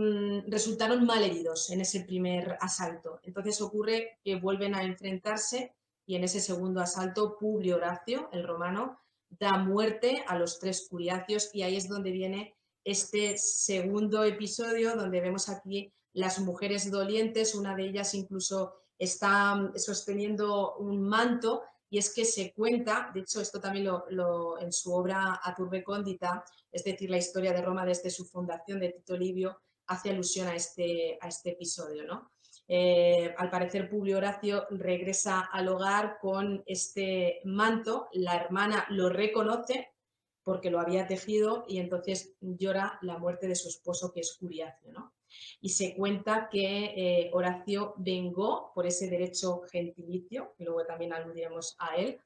resultaron malheridos en ese primer asalto. Entonces ocurre que vuelven a enfrentarse y en ese segundo asalto Publio Horacio, el romano, da muerte a los tres Curiacios, y ahí es donde viene este segundo episodio donde vemos aquí las mujeres dolientes. Una de ellas incluso está sosteniendo un manto, y es que se cuenta, de hecho esto también lo, lo, en su obra Aturbe Condita, es decir, la historia de Roma desde su fundación de Tito Livio, hace alusión a este, a este episodio, ¿no? Eh, al parecer Publio Horacio regresa al hogar con este manto, la hermana lo reconoce porque lo había tejido, y entonces llora la muerte de su esposo, que es Curiacio, ¿no? Y se cuenta que eh, Horacio vengó por ese derecho gentilicio, y luego también aludiremos a él,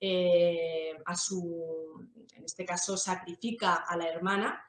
eh, a su, en este caso sacrifica a la hermana,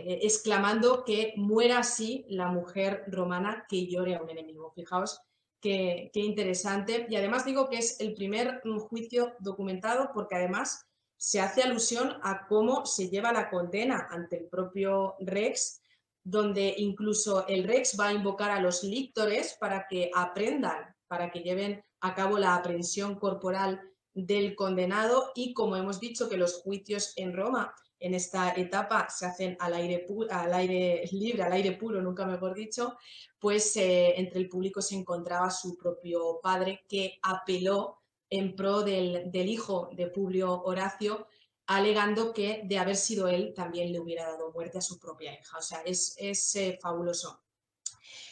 exclamando que muera así la mujer romana que llore a un enemigo. Fijaos qué, qué interesante. Y además digo que es el primer juicio documentado porque además se hace alusión a cómo se lleva la condena ante el propio Rex, donde incluso el Rex va a invocar a los lictores para que aprendan, para que lleven a cabo la aprehensión corporal del condenado. Y como hemos dicho que los juicios en Roma en esta etapa se hacen al aire, al aire libre, al aire puro, nunca mejor dicho, pues eh, entre el público se encontraba su propio padre, que apeló en pro del, del hijo de Publio Horacio, alegando que de haber sido él también le hubiera dado muerte a su propia hija. O sea, es, es eh, fabuloso.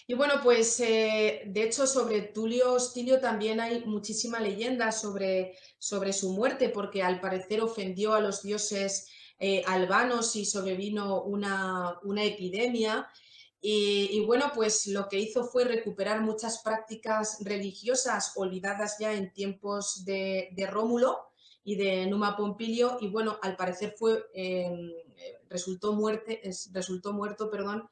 Y bueno, pues eh, de hecho sobre Tulio Hostilio también hay muchísima leyenda sobre, sobre su muerte, porque al parecer ofendió a los dioses Eh, albanos y sobrevino una, una epidemia y, y bueno, pues lo que hizo fue recuperar muchas prácticas religiosas olvidadas ya en tiempos de, de Rómulo y de Numa Pompilio, y bueno, al parecer fue, eh, resultó, muerte, resultó muerto perdón,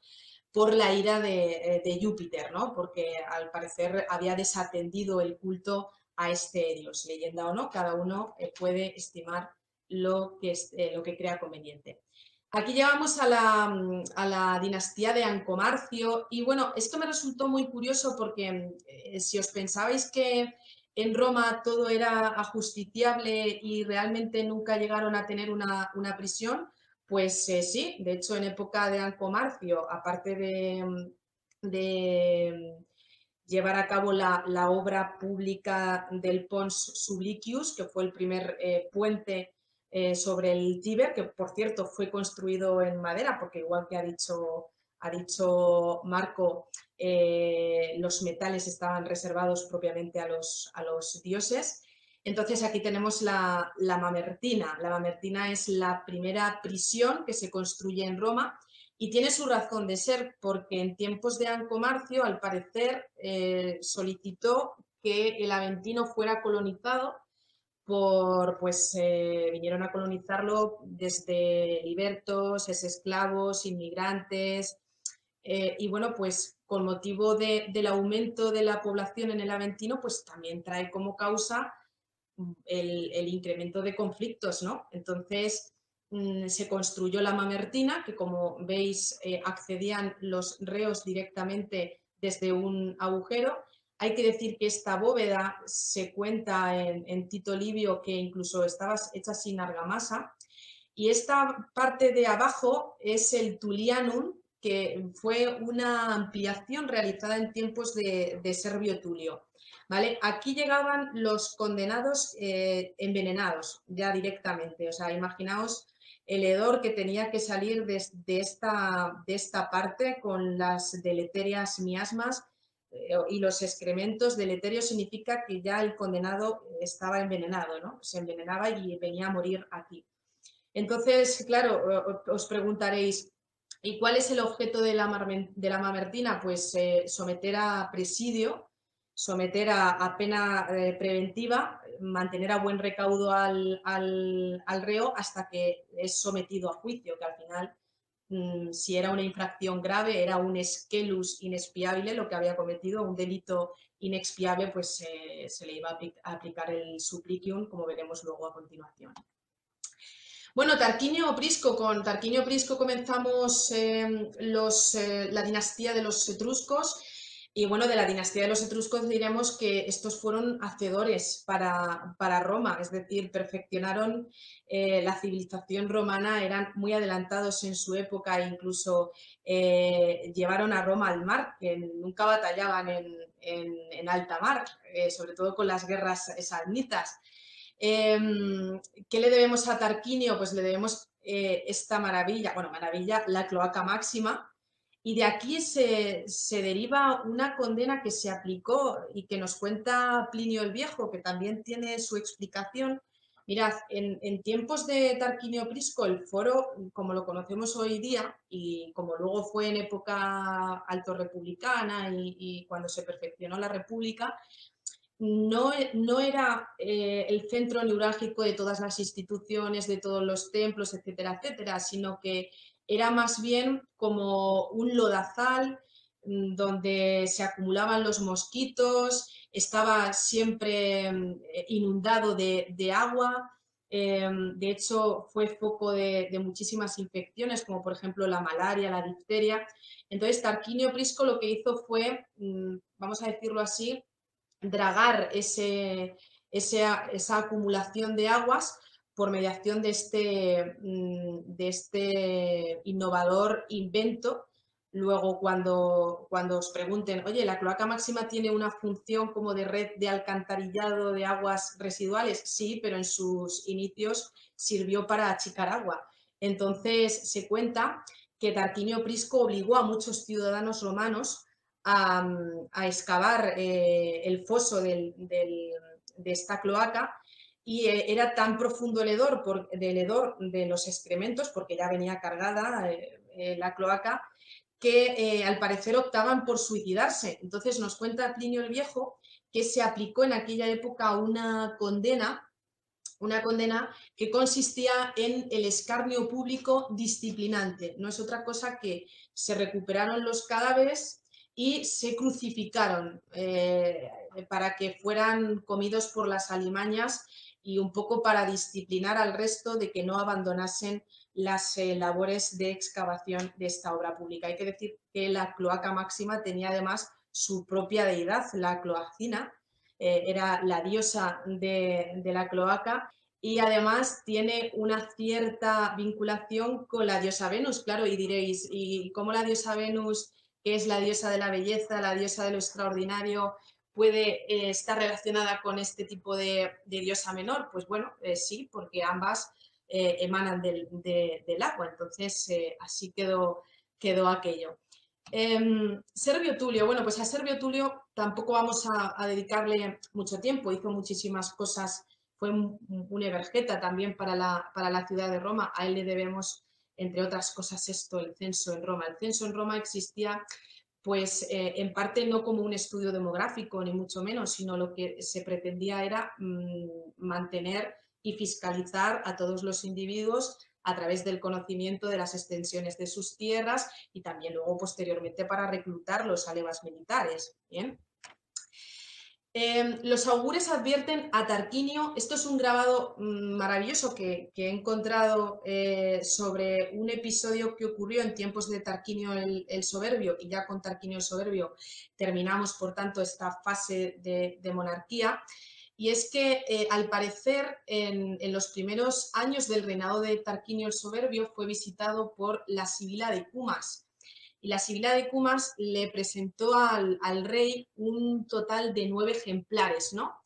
por la ira de, de Júpiter, ¿no? Porque al parecer había desatendido el culto a este dios. Leyenda o no, cada uno eh, puede estimar lo que, es, eh, lo que crea conveniente. Aquí llegamos a la, a la dinastía de Ancomarcio, y bueno, esto me resultó muy curioso porque eh, si os pensabais que en Roma todo era ajusticiable y realmente nunca llegaron a tener una, una prisión, pues eh, sí, de hecho en época de Ancomarcio, aparte de, de llevar a cabo la, la obra pública del Pons Sublicius, que fue el primer eh, puente sobre el Tíber, que por cierto fue construido en madera, porque igual que ha dicho, ha dicho Marco, eh, los metales estaban reservados propiamente a los, a los dioses. Entonces aquí tenemos la, la Mamertina. La Mamertina es la primera prisión que se construye en Roma y tiene su razón de ser, porque en tiempos de Ancomarcio, al parecer, eh, solicitó que el Aventino fuera colonizado por, pues eh, vinieron a colonizarlo desde libertos, exesclavos, inmigrantes, eh, y bueno, pues con motivo de, del aumento de la población en el Aventino, pues también trae como causa el, el incremento de conflictos, ¿no? Entonces mmm, se construyó la Mamertina, que como veis eh, accedían los reos directamente desde un agujero. Hay que decir que esta bóveda se cuenta en, en Tito Livio que incluso estaba hecha sin argamasa, y esta parte de abajo es el Tullianum, que fue una ampliación realizada en tiempos de, de Servio Tulio. ¿vale? Aquí llegaban los condenados eh, envenenados ya directamente, o sea, imaginaos el hedor que tenía que salir de, de, esta, de esta parte con las deleterias miasmas eh, y los excrementos. Deleterio significa que ya el condenado estaba envenenado, ¿no? Se envenenaba y venía a morir aquí. Entonces, claro, os preguntaréis, ¿y cuál es el objeto de la mamertina? Pues eh, someter a presidio, someter a, a pena eh, preventiva, mantener a buen recaudo al, al, al reo hasta que es sometido a juicio, que al final, mmm, si era una infracción grave, era un esquelus inexpiable lo que había cometido, un delito inexpiable, pues eh, se le iba a aplicar el suplicium, como veremos luego a continuación. Bueno, Tarquinio Prisco, con Tarquinio Prisco comenzamos eh, los, eh, la dinastía de los etruscos. Y bueno, de la dinastía de los etruscos diremos que estos fueron hacedores para, para Roma, es decir, perfeccionaron eh, la civilización romana, eran muy adelantados en su época e incluso eh, llevaron a Roma al mar, que nunca batallaban en, en, en alta mar, eh, sobre todo con las guerras samnitas. Eh, ¿Qué le debemos a Tarquinio? Pues le debemos eh, esta maravilla, bueno, maravilla, la cloaca máxima. Y de aquí se, se deriva una condena que se aplicó y que nos cuenta Plinio el Viejo, que también tiene su explicación. Mirad, en, en tiempos de Tarquinio Prisco, el foro, como lo conocemos hoy día, y como luego fue en época altorrepublicana y, y cuando se perfeccionó la República, no, no era eh, el centro neurálgico de todas las instituciones, de todos los templos, etcétera, etcétera, sino que era más bien como un lodazal donde se acumulaban los mosquitos, estaba siempre inundado de, de agua, eh, de hecho fue foco de, de muchísimas infecciones como por ejemplo la malaria, la difteria. Entonces Tarquinio Prisco lo que hizo fue, vamos a decirlo así, dragar ese, ese, esa acumulación de aguas por mediación de este, de este innovador invento. Luego cuando, cuando os pregunten, oye, ¿la cloaca máxima tiene una función como de red de alcantarillado de aguas residuales? Sí, pero en sus inicios sirvió para achicar agua. Entonces se cuenta que Tarquinio Prisco obligó a muchos ciudadanos romanos a, a excavar eh, el foso del, del, de esta cloaca. Y era tan profundo el hedor, por, del hedor de los excrementos, porque ya venía cargada eh, eh, la cloaca, que eh, al parecer optaban por suicidarse. Entonces nos cuenta Plinio el Viejo que se aplicó en aquella época una condena, una condena que consistía en el escarnio público disciplinante. No es otra cosa que se recuperaron los cadáveres y se crucificaron eh, para que fueran comidos por las alimañas y un poco para disciplinar al resto de que no abandonasen las eh, labores de excavación de esta obra pública. Hay que decir que la cloaca máxima tenía además su propia deidad, la cloacina, eh, era la diosa de, de la cloaca y además tiene una cierta vinculación con la diosa Venus, claro, y diréis, ¿y cómo la diosa Venus, que es la diosa de la belleza, la diosa de lo extraordinario, puede eh, estar relacionada con este tipo de, de diosa menor? Pues bueno, eh, sí, porque ambas eh, emanan del, de, del agua, entonces eh, así quedó, quedó aquello. Eh, Servio Tulio, bueno, pues a Servio Tulio tampoco vamos a, a dedicarle mucho tiempo, hizo muchísimas cosas, fue un, un evergeta también para la, para la ciudad de Roma, a él le debemos, entre otras cosas, esto, el censo en Roma. El censo en Roma existía pues eh, en parte no como un estudio demográfico, ni mucho menos, sino lo que se pretendía era mmm, mantener y fiscalizar a todos los individuos a través del conocimiento de las extensiones de sus tierras y también luego posteriormente para reclutarlos a levas militares. ¿Bien? Eh, los augures advierten a Tarquinio, esto es un grabado mmm, maravilloso que, que he encontrado eh, sobre un episodio que ocurrió en tiempos de Tarquinio el, el Soberbio, y ya con Tarquinio el Soberbio terminamos por tanto esta fase de, de monarquía, y es que eh, al parecer en, en los primeros años del reinado de Tarquinio el Soberbio fue visitado por la sibila de Cumas. y la sibila de Cumas le presentó al, al rey un total de nueve ejemplares, ¿no?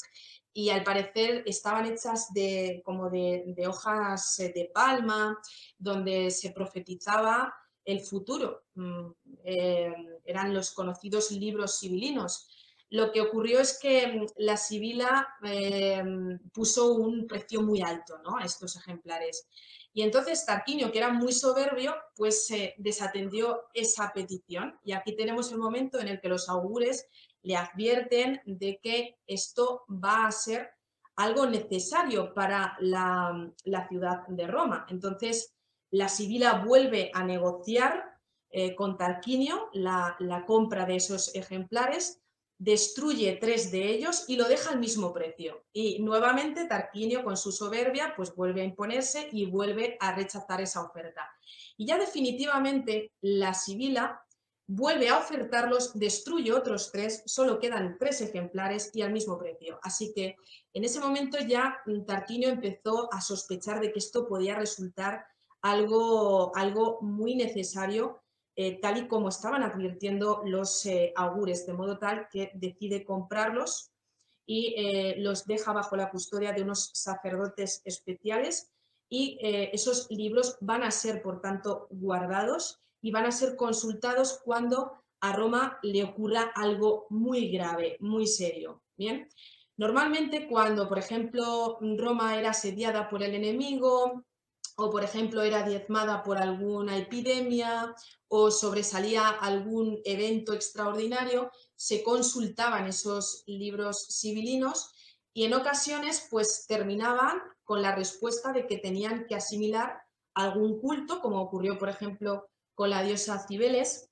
Y al parecer estaban hechas de, como de, de hojas de palma, donde se profetizaba el futuro. Eh, eran los conocidos libros sibilinos. Lo que ocurrió es que la sibila eh, puso un precio muy alto, ¿no?, a estos ejemplares. Y entonces Tarquinio, que era muy soberbio, pues eh, desatendió esa petición. Y aquí tenemos el momento en el que los augures le advierten de que esto va a ser algo necesario para la, la ciudad de Roma. Entonces la sibila vuelve a negociar eh, con Tarquinio la, la compra de esos ejemplares, destruye tres de ellos y lo deja al mismo precio. Y nuevamente Tarquinio, con su soberbia, pues vuelve a imponerse y vuelve a rechazar esa oferta. Y ya definitivamente la sibila vuelve a ofertarlos, destruye otros tres, solo quedan tres ejemplares y al mismo precio. Así que en ese momento ya Tarquinio empezó a sospechar de que esto podía resultar algo, algo muy necesario, Eh, tal y como estaban advirtiendo los eh, augures, de modo tal que decide comprarlos y eh, los deja bajo la custodia de unos sacerdotes especiales, y eh, esos libros van a ser, por tanto, guardados y van a ser consultados cuando a Roma le ocurra algo muy grave, muy serio. Bien, normalmente cuando, por ejemplo, Roma era asediada por el enemigo, o por ejemplo era diezmada por alguna epidemia, o sobresalía algún evento extraordinario, se consultaban esos libros sibilinos y en ocasiones pues terminaban con la respuesta de que tenían que asimilar algún culto, como ocurrió por ejemplo con la diosa Cibeles.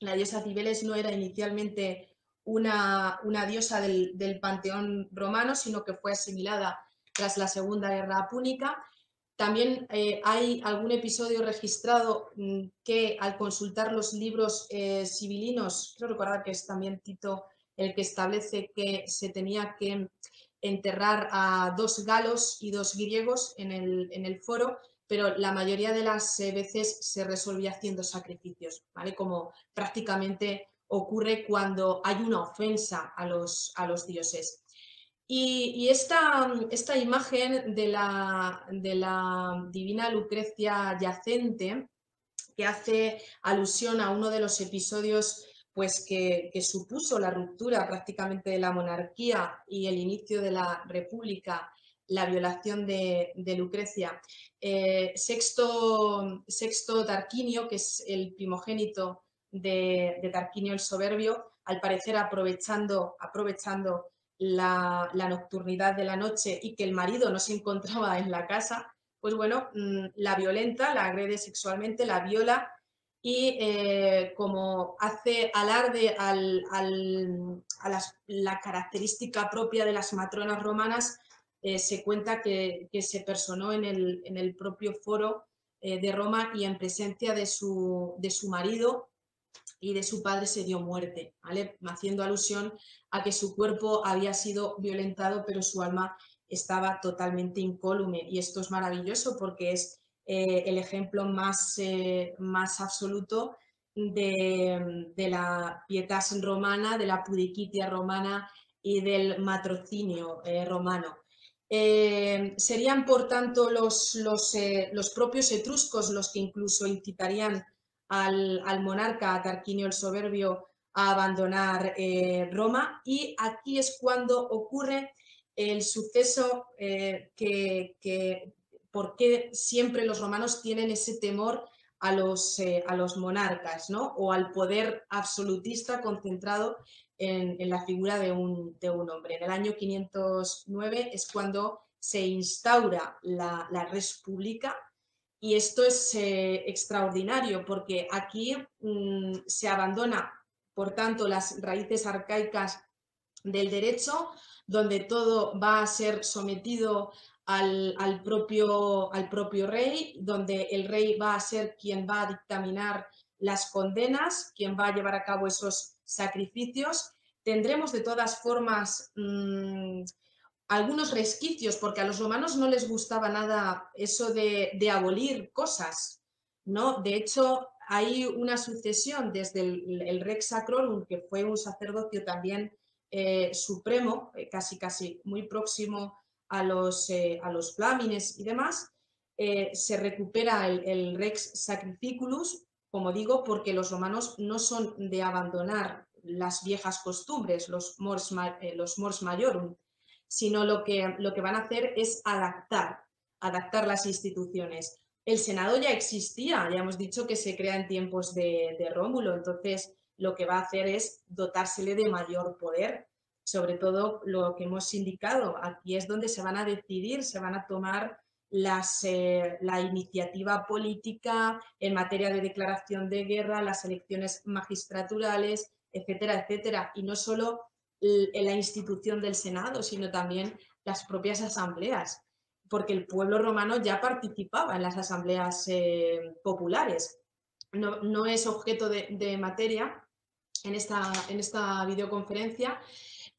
La diosa Cibeles no era inicialmente una, una diosa del, del panteón romano, sino que fue asimilada tras la Segunda Guerra Púnica. También eh, hay algún episodio registrado que al consultar los libros eh, sibilinos, creo recordar que es también Tito el que establece que se tenía que enterrar a dos galos y dos griegos en el, en el foro, pero la mayoría de las veces se resolvía haciendo sacrificios, ¿vale? Como prácticamente ocurre cuando hay una ofensa a los, a los dioses. Y, y esta, esta imagen de la, de la divina Lucrecia yacente, que hace alusión a uno de los episodios pues, que, que supuso la ruptura prácticamente de la monarquía y el inicio de la república, la violación de, de Lucrecia. Eh, sexto, sexto Tarquinio, que es el primogénito de, de Tarquinio el Soberbio, al parecer aprovechando, aprovechando La, la nocturnidad de la noche y que el marido no se encontraba en la casa, pues bueno, la violenta, la agrede sexualmente, la viola y eh, como hace alarde al, al, a las, la característica propia de las matronas romanas, eh, se cuenta que, que se personó en el, en el propio foro eh, de Roma y en presencia de su, de su marido y de su padre se dio muerte, ¿vale? Haciendo alusión a que su cuerpo había sido violentado, pero su alma estaba totalmente incólume. Y esto es maravilloso porque es eh, el ejemplo más, eh, más absoluto de, de la pietas romana, de la pudicitia romana y del matrocinio eh, romano. Eh, serían, por tanto, los, los, eh, los propios etruscos los que incluso incitarían Al, al monarca, a Tarquinio el Soberbio, a abandonar eh, Roma, y aquí es cuando ocurre el suceso eh, que, que por qué siempre los romanos tienen ese temor a los, eh, a los monarcas, ¿no? O al poder absolutista concentrado en, en la figura de un, de un hombre. En el año quinientos nueve es cuando se instaura la, la res pública. Y esto es eh, extraordinario porque aquí mmm, se abandona, por tanto, las raíces arcaicas del derecho, donde todo va a ser sometido al, al, propio, al propio rey, donde el rey va a ser quien va a dictaminar las condenas, quien va a llevar a cabo esos sacrificios. Tendremos de todas formas Mmm, algunos resquicios, porque a los romanos no les gustaba nada eso de, de abolir cosas, ¿no? De hecho, hay una sucesión desde el, el Rex Sacrorum, que fue un sacerdocio también eh, supremo, casi casi muy próximo a los, eh, a los flámines y demás. Eh, se recupera el, el Rex Sacrificulus, como digo, porque los romanos no son de abandonar las viejas costumbres, los mors, eh, los mors maiorum, sino lo que, lo que van a hacer es adaptar, adaptar las instituciones. El Senado ya existía, ya hemos dicho que se crea en tiempos de, de Rómulo, entonces lo que va a hacer es dotársele de mayor poder, sobre todo lo que hemos indicado, aquí es donde se van a decidir, se van a tomar Las, eh, la iniciativa política en materia de declaración de guerra, las elecciones magistraturales, etcétera, etcétera. Y no solo la institución del Senado, sino también las propias asambleas, porque el pueblo romano ya participaba en las asambleas eh, populares. No, no es objeto de, de materia en esta, en esta videoconferencia,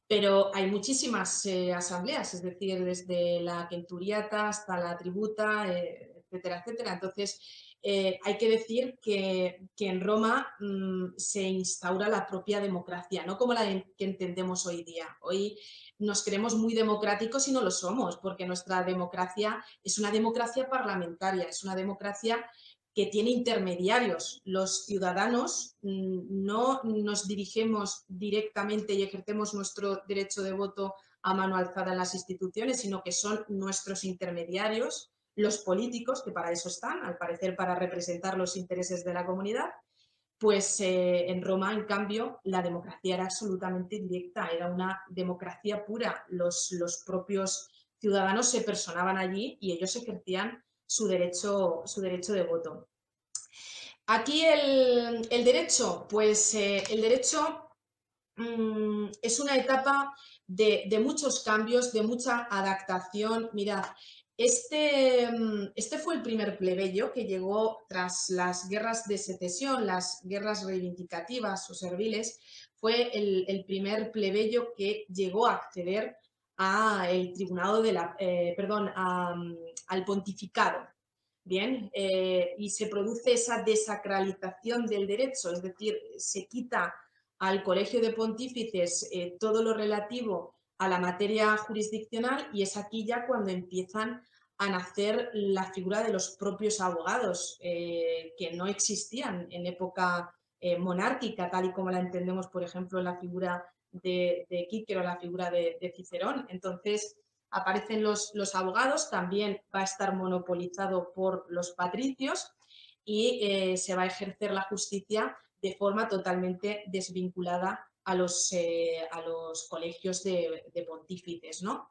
pero hay muchísimas eh, asambleas, es decir, desde la Centuriata hasta la Tributa, eh, etcétera, etcétera. Entonces, eh, hay que decir que, que en Roma mmm, se instaura la propia democracia, no como la que entendemos hoy día. Hoy nos creemos muy democráticos y no lo somos, porque nuestra democracia es una democracia parlamentaria, es una democracia que tiene intermediarios. Los ciudadanos no nos dirigimos directamente y ejercemos nuestro derecho de voto a mano alzada en las instituciones, sino que son nuestros intermediarios, los políticos, que para eso están, al parecer para representar los intereses de la comunidad. Pues eh, en Roma, en cambio, la democracia era absolutamente directa, era una democracia pura. Los, los propios ciudadanos se personaban allí y ellos ejercían Su derecho, su derecho de voto. Aquí el, el derecho, pues eh, el derecho mmm, es una etapa de, de muchos cambios, de mucha adaptación. Mirad, este, este fue el primer plebeyo que llegó tras las guerras de secesión, las guerras reivindicativas o serviles, fue el, el primer plebeyo que llegó a acceder a el tribunado de la, eh, perdón, a, al pontificado, bien, eh, y se produce esa desacralización del derecho, es decir, se quita al colegio de pontífices eh, todo lo relativo a la materia jurisdiccional y es aquí ya cuando empiezan a nacer la figura de los propios abogados, eh, que no existían en época eh, monárquica, tal y como la entendemos, por ejemplo, en la figura de, de Quíquero, la figura de, de Cicerón. Entonces aparecen los, los abogados, también va a estar monopolizado por los patricios y eh, se va a ejercer la justicia de forma totalmente desvinculada a los, eh, a los colegios de, de pontífices, ¿no?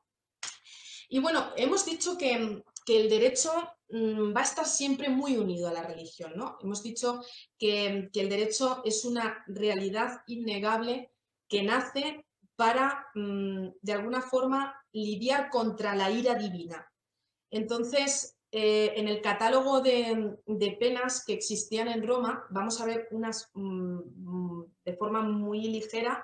Y bueno, hemos dicho que, que el derecho mmm, va a estar siempre muy unido a la religión, ¿no? Hemos dicho que, que el derecho es una realidad innegable que nace para, de alguna forma, lidiar contra la ira divina. Entonces, eh, en el catálogo de, de penas que existían en Roma, vamos a ver unas mm, de forma muy ligera,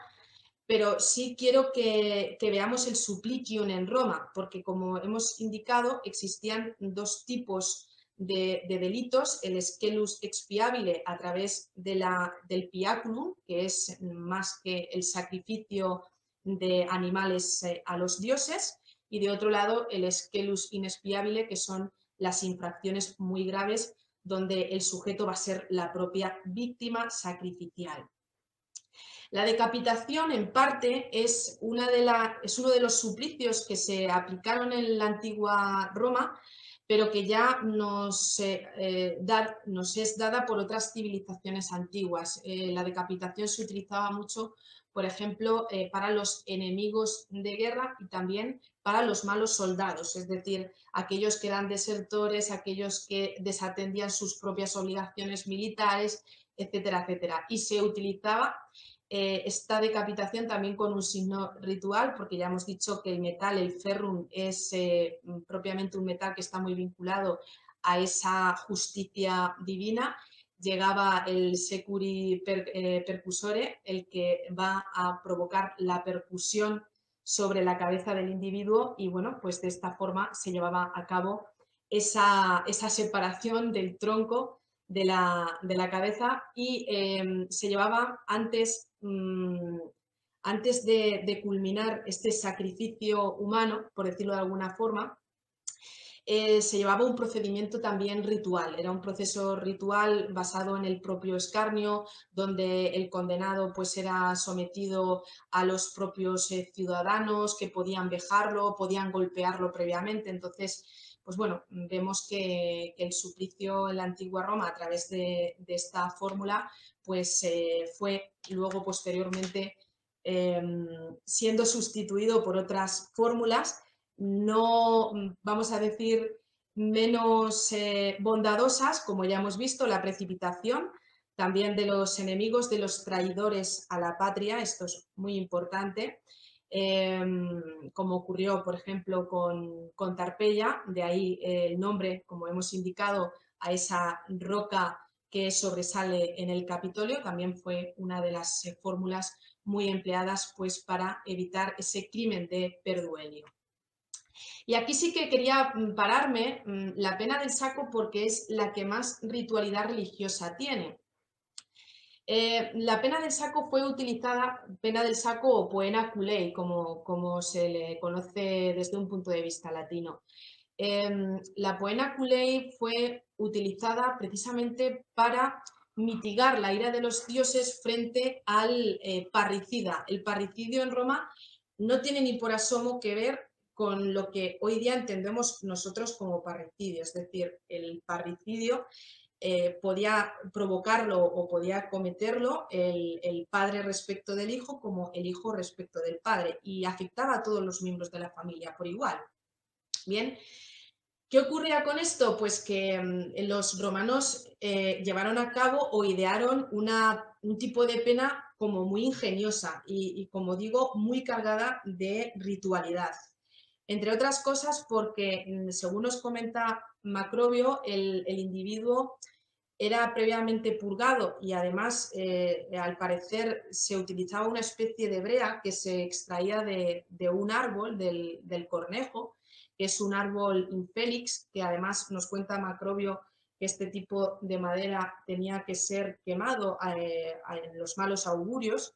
pero sí quiero que, que veamos el supplicium en Roma, porque como hemos indicado, existían dos tipos de, de delitos, el scelus expiabile a través de la, del piaculum, que es más que el sacrificio de animales eh, a los dioses, y de otro lado el scelus inexpiabile, que son las infracciones muy graves donde el sujeto va a ser la propia víctima sacrificial. La decapitación en parte es, una de la, es uno de los suplicios que se aplicaron en la antigua Roma, pero que ya nos, eh, da, nos es dada por otras civilizaciones antiguas. Eh, la decapitación se utilizaba mucho, por ejemplo, eh, para los enemigos de guerra y también para los malos soldados, es decir, aquellos que eran desertores, aquellos que desatendían sus propias obligaciones militares, etcétera, etcétera. Y se utilizaba eh, esta decapitación también con un signo ritual, porque ya hemos dicho que el metal, el ferrum, es eh, propiamente un metal que está muy vinculado a esa justicia divina. Llegaba el securi per, eh, percusore, el que va a provocar la percusión sobre la cabeza del individuo y, bueno, pues de esta forma se llevaba a cabo esa, esa separación del tronco de la, de la cabeza y eh, se llevaba antes, mmm, antes de, de culminar este sacrificio humano, por decirlo de alguna forma, eh, se llevaba un procedimiento también ritual. Era un proceso ritual basado en el propio escarnio, donde el condenado pues, era sometido a los propios eh, ciudadanos que podían vejarlo, podían golpearlo previamente. Entonces, pues bueno, vemos que, que el suplicio en la antigua Roma a través de, de esta fórmula pues eh, fue luego posteriormente eh, siendo sustituido por otras fórmulas, no vamos a decir menos eh, bondadosas, como ya hemos visto, la precipitación también de los enemigos, de los traidores a la patria, esto es muy importante. Eh, como ocurrió, por ejemplo, con, con Tarpeya, de ahí eh, el nombre, como hemos indicado, a esa roca que sobresale en el Capitolio, también fue una de las eh, fórmulas muy empleadas pues, para evitar ese crimen de perduelio. Y aquí sí que quería pararme la pena del saco porque es la que más ritualidad religiosa tiene. Eh, la pena del saco fue utilizada, pena del saco o poena culei, como, como se le conoce desde un punto de vista latino. Eh, la poena culei fue utilizada precisamente para mitigar la ira de los dioses frente al eh, parricida. El parricidio en Roma no tiene ni por asomo que ver con lo que hoy día entendemos nosotros como parricidio, es decir, el parricidio Eh, podía provocarlo o podía cometerlo el, el padre respecto del hijo como el hijo respecto del padre y afectaba a todos los miembros de la familia por igual. Bien, ¿qué ocurría con esto? Pues que mmm, los romanos eh, llevaron a cabo o idearon una, un tipo de pena como muy ingeniosa y, y como digo, muy cargada de ritualidad. Entre otras cosas porque, según nos comenta Macrobio, el, el individuo era previamente purgado y además, eh, al parecer, se utilizaba una especie de brea que se extraía de, de un árbol, del, del cornejo, que es un árbol infélix, que además nos cuenta Macrobio que este tipo de madera tenía que ser quemado eh, en los malos augurios.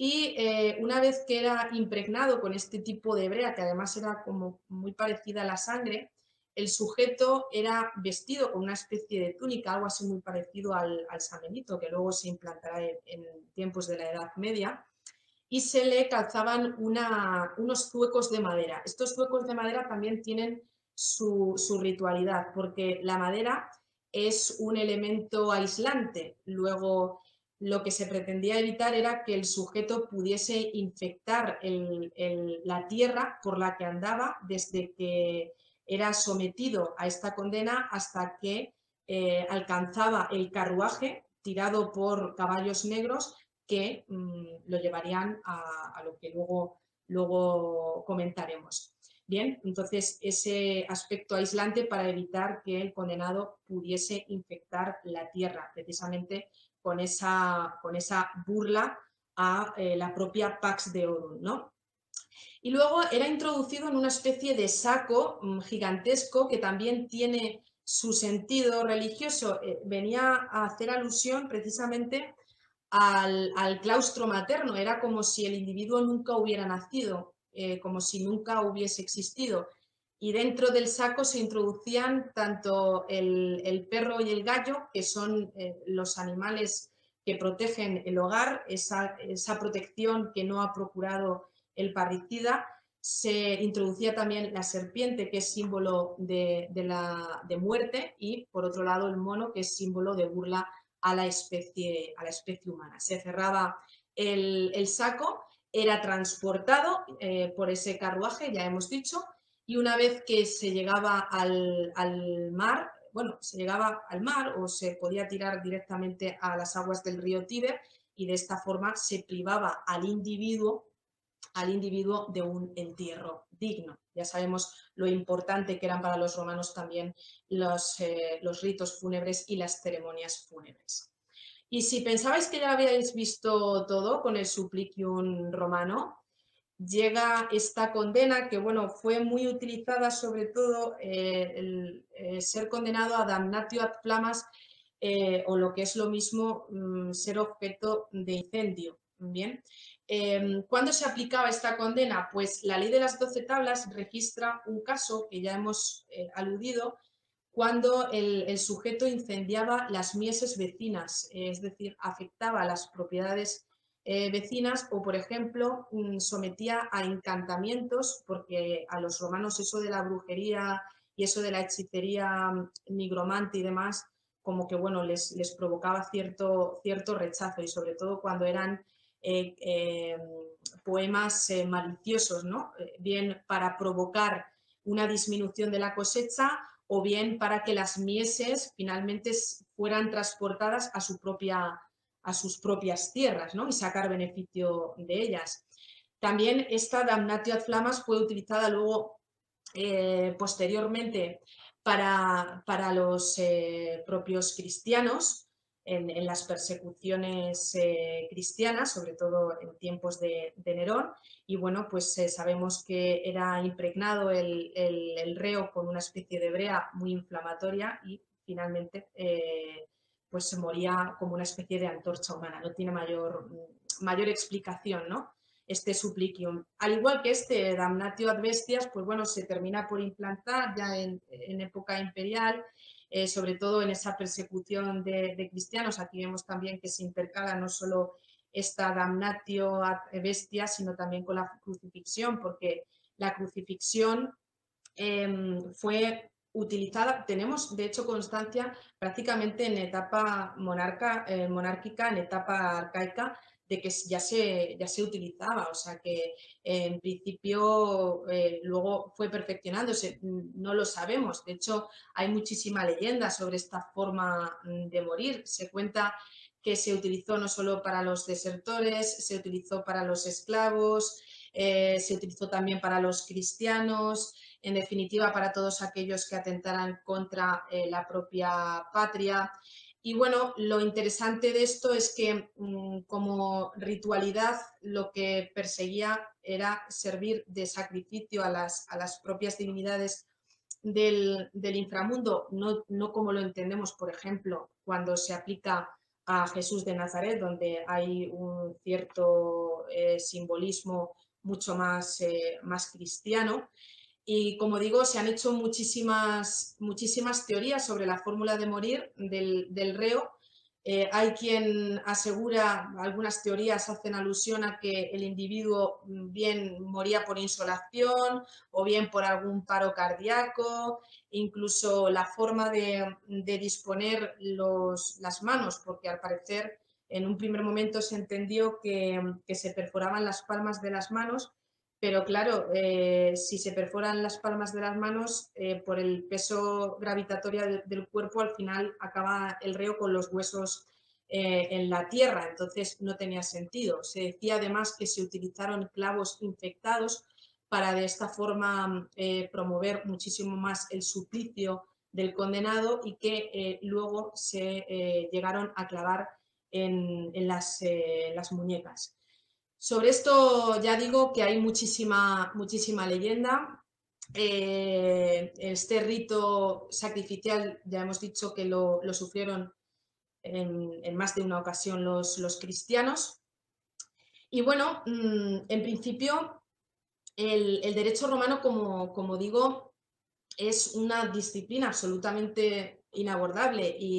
Y eh, una vez que era impregnado con este tipo de brea, que además era como muy parecida a la sangre, el sujeto era vestido con una especie de túnica, algo así muy parecido al, al San Benito, que luego se implantará en, en tiempos de la Edad Media, y se le calzaban una, unos zuecos de madera. Estos zuecos de madera también tienen su, su ritualidad, porque la madera es un elemento aislante. Luego, lo que se pretendía evitar era que el sujeto pudiese infectar el, el, la tierra por la que andaba desde que era sometido a esta condena hasta que eh, alcanzaba el carruaje tirado por caballos negros que mmm, lo llevarían a, a lo que luego, luego comentaremos. Bien, entonces ese aspecto aislante para evitar que el condenado pudiese infectar la tierra, precisamente con esa, con esa burla a eh, la propia Pax Deorum, ¿no? Y luego era introducido en una especie de saco mmm, gigantesco que también tiene su sentido religioso. Eh, venía a hacer alusión precisamente al, al claustro materno, era como si el individuo nunca hubiera nacido, eh, como si nunca hubiese existido. Y dentro del saco se introducían tanto el, el perro y el gallo, que son eh, los animales que protegen el hogar, esa, esa protección que no ha procurado el parricida. Se introducía también la serpiente, que es símbolo de, de, la, de muerte, y por otro lado el mono, que es símbolo de burla a la especie, a la especie humana. Se cerraba el, el saco, era transportado eh, por ese carruaje, ya hemos dicho, y una vez que se llegaba al, al mar, bueno, se llegaba al mar o se podía tirar directamente a las aguas del río Tíber y de esta forma se privaba al individuo, al individuo de un entierro digno. Ya sabemos lo importante que eran para los romanos también los, eh, los ritos fúnebres y las ceremonias fúnebres. Y si pensabais que ya habíais visto todo con el Suplicium romano, llega esta condena que, bueno, fue muy utilizada sobre todo eh, el eh, ser condenado a damnatio ad flammas eh, o lo que es lo mismo mmm, ser objeto de incendio. Bien. Eh, ¿Cuándo se aplicaba esta condena? Pues la ley de las doce tablas registra un caso que ya hemos eh, aludido, cuando el, el sujeto incendiaba las mieses vecinas, eh, es decir, afectaba a las propiedades eh, vecinas o, por ejemplo, sometía a encantamientos, porque a los romanos eso de la brujería y eso de la hechicería nigromante y demás, como que bueno, les, les provocaba cierto, cierto rechazo, y sobre todo cuando eran Eh, eh, poemas eh, maliciosos, ¿no? Bien para provocar una disminución de la cosecha o bien para que las mieses finalmente fueran transportadas a, su propia, a sus propias tierras, ¿no? Y sacar beneficio de ellas. También esta damnatio ad flammas fue utilizada luego eh, posteriormente para, para los eh, propios cristianos, En, en las persecuciones eh, cristianas, sobre todo en tiempos de, de Nerón, y bueno, pues eh, sabemos que era impregnado el, el, el reo con una especie de brea muy inflamatoria y finalmente eh, pues se moría como una especie de antorcha humana, no tiene mayor, mayor explicación, ¿no? Este suplicium. Al igual que este damnatio ad bestias, pues bueno, se termina por implantar ya en, en época imperial, Eh, sobre todo en esa persecución de, de cristianos. Aquí vemos también que se intercala no solo esta damnatio ad bestia, sino también con la crucifixión, porque la crucifixión eh, fue utilizada, tenemos de hecho constancia prácticamente en etapa monarca, eh, monárquica, en etapa arcaica, de que ya se, ya se utilizaba, o sea que eh, en principio eh, luego fue perfeccionándose, no lo sabemos. De hecho, hay muchísima leyenda sobre esta forma de morir. Se cuenta que se utilizó no solo para los desertores, se utilizó para los esclavos, eh, se utilizó también para los cristianos, en definitiva para todos aquellos que atentaran contra eh, la propia patria. Y bueno, lo interesante de esto es que como ritualidad lo que perseguía era servir de sacrificio a las, a las propias divinidades del, del inframundo, no, no como lo entendemos, por ejemplo, cuando se aplica a Jesús de Nazaret, donde hay un cierto eh, simbolismo mucho más, eh, más cristiano. Y como digo, se han hecho muchísimas, muchísimas teorías sobre la fórmula de morir del, del reo. Eh, hay quien asegura, algunas teorías hacen alusión a que el individuo bien moría por insolación o bien por algún paro cardíaco, incluso la forma de, de disponer los, las manos, porque al parecer en un primer momento se entendió que, que se perforaban las palmas de las manos. Pero claro, eh, si se perforan las palmas de las manos, eh, por el peso gravitatorio de, del cuerpo, al final acaba el reo con los huesos eh, en la tierra, entonces no tenía sentido. Se decía además que se utilizaron clavos infectados para de esta forma eh, promover muchísimo más el suplicio del condenado y que eh, luego se eh, llegaron a clavar en, en las, eh, las muñecas. Sobre esto ya digo que hay muchísima, muchísima leyenda. Eh, este rito sacrificial ya hemos dicho que lo, lo sufrieron en, en más de una ocasión los, los cristianos. Y bueno, en principio el, el derecho romano, como, como digo, es una disciplina absolutamente inabordable y,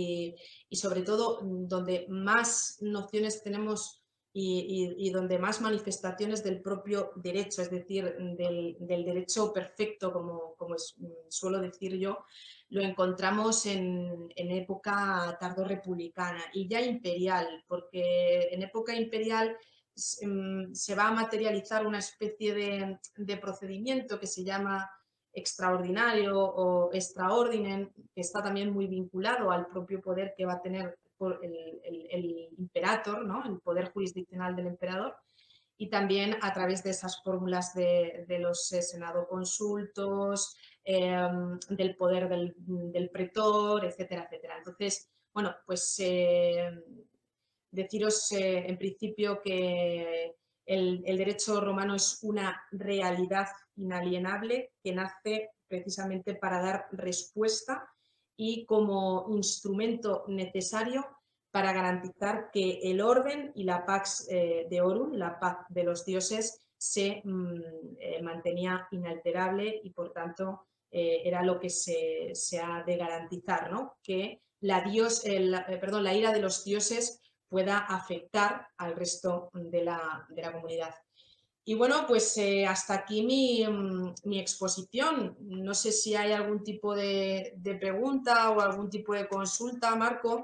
y sobre todo donde más nociones tenemos Y, y, y donde más manifestaciones del propio derecho, es decir, del, del derecho perfecto, como, como es, suelo decir yo, lo encontramos en, en época tardorrepublicana y ya imperial, porque en época imperial se, se va a materializar una especie de, de procedimiento que se llama extraordinario o extraordinen, que está también muy vinculado al propio poder que va a tener por el, el, el imperator, ¿no? El poder jurisdiccional del emperador, y también a través de esas fórmulas de, de los eh, senadoconsultos, eh, del poder del, del pretor, etcétera, etcétera. Entonces, bueno, pues eh, deciros eh, en principio que el, el derecho romano es una realidad inalienable que nace precisamente para dar respuesta y como instrumento necesario para garantizar que el orden y la pax eh, deorum, la paz de los dioses, se mm, eh, mantenía inalterable y, por tanto, eh, era lo que se, se ha de garantizar, ¿no? Que la, dios, el, eh, perdón, la ira de los dioses pueda afectar al resto de la, de la comunidad. Y bueno, pues eh, hasta aquí mi, mi exposición. No sé si hay algún tipo de, de pregunta o algún tipo de consulta, Marco.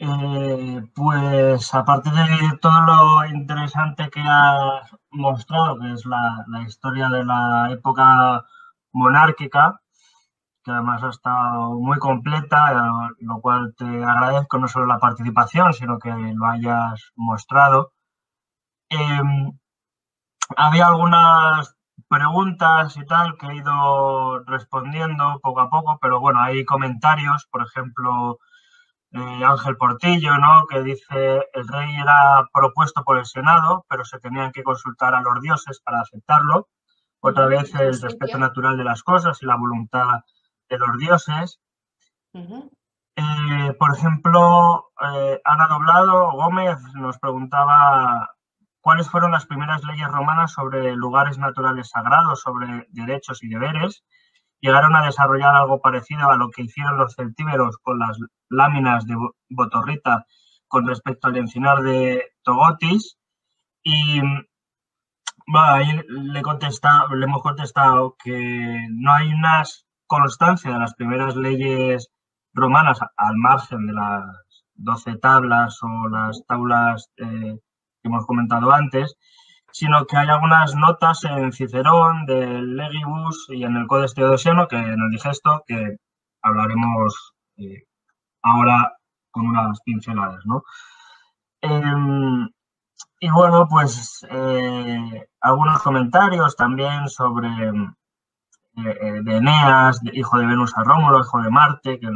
Eh, pues aparte de todo lo interesante que has mostrado, que es la, la historia de la época monárquica, que además ha estado muy completa, lo cual te agradezco no solo la participación, sino que lo hayas mostrado. Eh, había algunas preguntas y tal que he ido respondiendo poco a poco, pero bueno, hay comentarios, por ejemplo... Eh, Ángel Portillo, ¿no?, que dice: el rey era propuesto por el Senado, pero se tenían que consultar a los dioses para aceptarlo. Otra uh-huh. vez el respeto natural de las cosas y la voluntad de los dioses. Uh-huh. eh, por ejemplo, eh, Ana Doblado Gómez nos preguntaba cuáles fueron las primeras leyes romanas sobre lugares naturales sagrados, sobre derechos y deberes. Llegaron a desarrollar algo parecido a lo que hicieron los celtíberos con las láminas de Botorrita con respecto al encinar de Togotis. Y bueno, ahí le, contesta, le hemos contestado que no hay una constancia de las primeras leyes romanas al margen de las doce tablas o las tablas eh, que hemos comentado antes, sino que hay algunas notas en Cicerón, del Legibus y en el Codex Teodosiano, que en el digesto, que hablaremos eh, ahora con unas pinceladas, ¿no? Eh, y bueno, pues eh, algunos comentarios también sobre eh, de Eneas, hijo de Venus a Rómulo, hijo de Marte, que,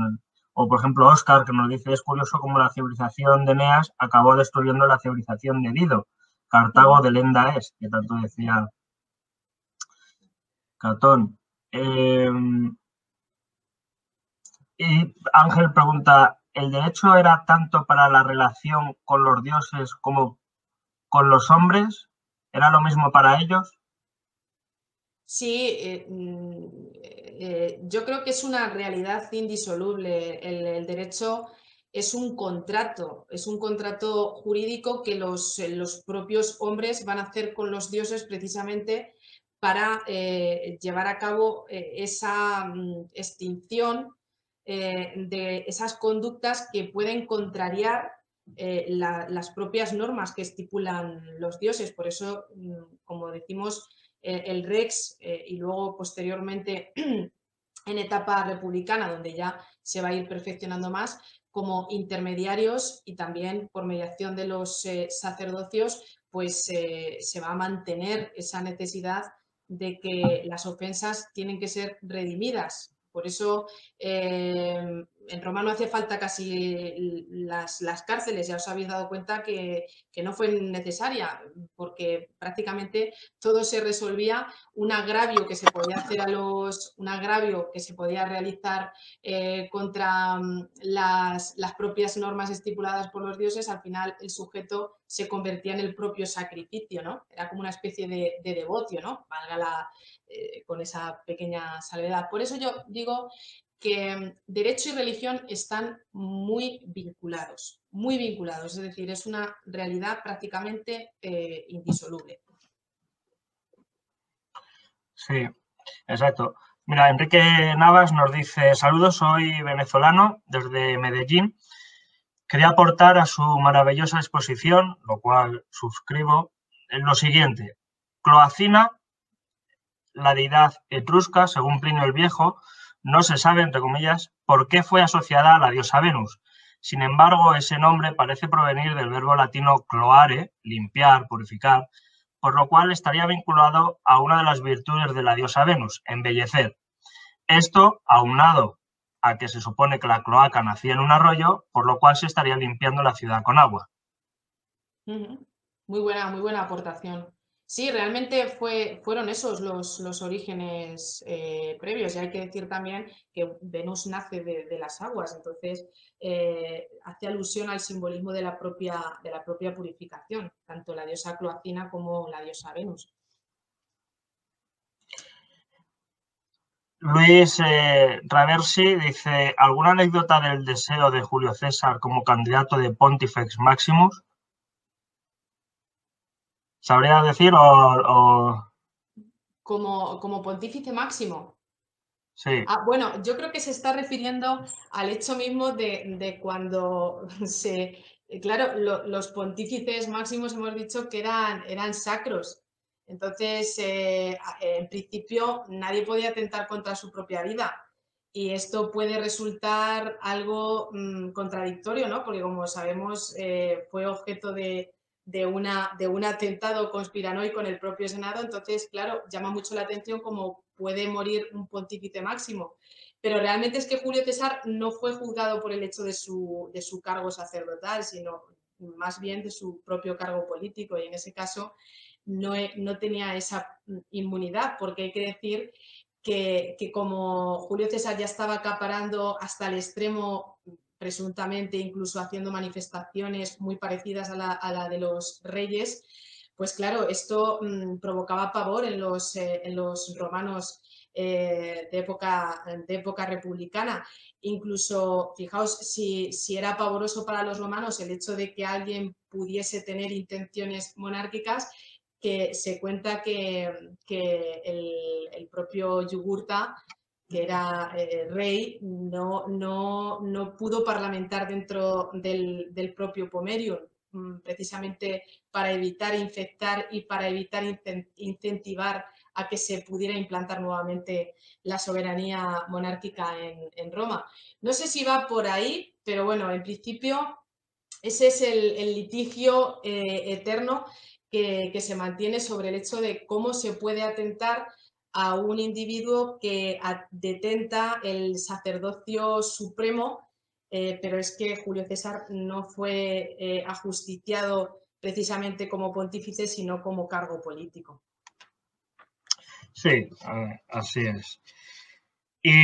o por ejemplo Óscar, que nos dice: es curioso cómo la civilización de Eneas acabó destruyendo la civilización de Dido. Cartago de lenda es, que tanto decía Catón. Eh, y Ángel pregunta: ¿el derecho era tanto para la relación con los dioses como con los hombres? ¿Era lo mismo para ellos? Sí, eh, eh, yo creo que es una realidad indisoluble. El, el derecho... es un contrato, es un contrato jurídico que los, los propios hombres van a hacer con los dioses precisamente para eh, llevar a cabo eh, esa mm, extinción eh, de esas conductas que pueden contrariar eh, la, las propias normas que estipulan los dioses. Por eso, mm, como decimos, eh, el Rex eh, y luego posteriormente en etapa republicana, donde ya se va a ir perfeccionando más, como intermediarios y también por mediación de los eh, sacerdocios, pues eh, se va a mantener esa necesidad de que las ofensas tienen que ser redimidas. Por eso eh, en Roma no hace falta casi las, las cárceles, ya os habéis dado cuenta que, que no fue necesaria, porque prácticamente todo se resolvía. Un agravio que se podía hacer a los, un agravio que se podía realizar eh, contra las, las propias normas estipuladas por los dioses, al final el sujeto se convertía en el propio sacrificio, ¿no? Era como una especie de, de devotio, ¿no? Valga la, eh, con esa pequeña salvedad. Por eso yo digo que derecho y religión están muy vinculados, muy vinculados, es decir, es una realidad prácticamente eh, indisoluble. Sí, exacto. Mira, Enrique Navas nos dice: saludos, soy venezolano desde Medellín. Quería aportar a su maravillosa exposición, lo cual suscribo, en lo siguiente. Cloacina, la deidad etrusca, según Plinio el Viejo, no se sabe, entre comillas, por qué fue asociada a la diosa Venus. Sin embargo, ese nombre parece provenir del verbo latino cloare, limpiar, purificar, por lo cual estaría vinculado a una de las virtudes de la diosa Venus, embellecer. Esto, aunado a que se supone que la cloaca nacía en un arroyo, por lo cual se estaría limpiando la ciudad con agua. Muy buena, muy buena aportación. Sí, realmente fue, fueron esos los, los orígenes eh, previos, y hay que decir también que Venus nace de, de las aguas, entonces eh, hace alusión al simbolismo de la, propia, de la propia purificación, tanto la diosa cloacina como la diosa Venus. Luis eh, Raversi dice, ¿alguna anécdota del deseo de Julio César como candidato de Pontifex Maximus? ¿Sabría decir o...? o... Como, como pontífice máximo. Sí. Ah, bueno, yo creo que se está refiriendo al hecho mismo de, de cuando se... Claro, lo, los pontífices máximos hemos dicho que eran, eran sacros. Entonces, eh, en principio, nadie podía atentar contra su propia vida. Y esto puede resultar algo mmm, contradictorio, ¿no? Porque, como sabemos, eh, fue objeto de, de, una, de un atentado conspiranoico en el propio Senado. Entonces, claro, llama mucho la atención cómo puede morir un pontífice máximo. Pero realmente es que Julio César no fue juzgado por el hecho de su, de su cargo sacerdotal, sino más bien de su propio cargo político. Y en ese caso... No, no tenía esa inmunidad, porque hay que decir que, que como Julio César ya estaba acaparando hasta el extremo, presuntamente incluso haciendo manifestaciones muy parecidas a la, a la de los reyes, pues claro, esto mmm, provocaba pavor en los, eh, en los romanos eh, de, época, de época republicana. Incluso, fijaos, si, si era pavoroso para los romanos el hecho de que alguien pudiese tener intenciones monárquicas, que se cuenta que, que el, el propio Yugurta, que era eh, rey, no, no, no pudo parlamentar dentro del, del propio Pomerium, precisamente para evitar infectar y para evitar incentivar a que se pudiera implantar nuevamente la soberanía monárquica en, en Roma. No sé si va por ahí, pero bueno, en principio ese es el, el litigio eh, eterno Que, que se mantiene sobre el hecho de cómo se puede atentar a un individuo que detenta el sacerdocio supremo, eh, pero es que Julio César no fue eh, ajusticiado precisamente como pontífice, sino como cargo político. Sí, así es. Y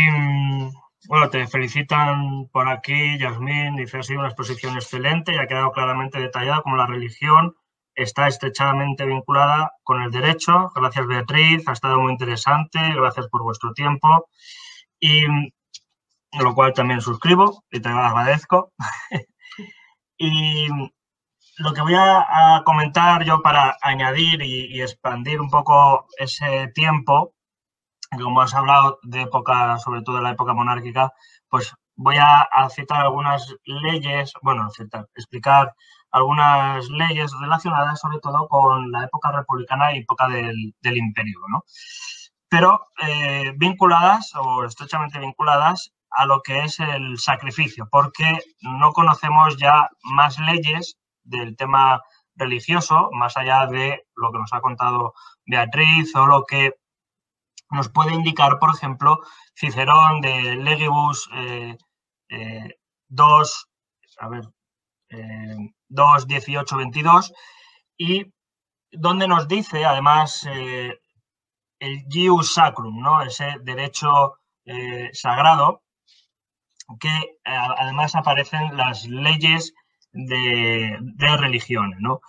bueno, te felicitan por aquí, Yasmín, dice, ha sido una exposición excelente y ha quedado claramente detallada como la religión está estrechamente vinculada con el derecho. Gracias, Beatriz, ha estado muy interesante, gracias por vuestro tiempo, y lo cual también suscribo y te lo agradezco. Y lo que voy a, a comentar yo para añadir y, y expandir un poco ese tiempo, como has hablado de época, sobre todo de la época monárquica, pues voy a, a citar algunas leyes, bueno, citar, explicar algunas leyes relacionadas sobre todo con la época republicana y época del, del imperio, ¿no? Pero eh, vinculadas o estrechamente vinculadas a lo que es el sacrificio, porque no conocemos ya más leyes del tema religioso, más allá de lo que nos ha contado Beatriz o lo que nos puede indicar, por ejemplo, Cicerón de Legibus eh, eh, dos, a ver, eh, dos dieciocho veintidós, y donde nos dice además eh, el Ius Sacrum, ¿no? Ese derecho eh, sagrado, que eh, además aparecen las leyes de, de religiones, ¿no?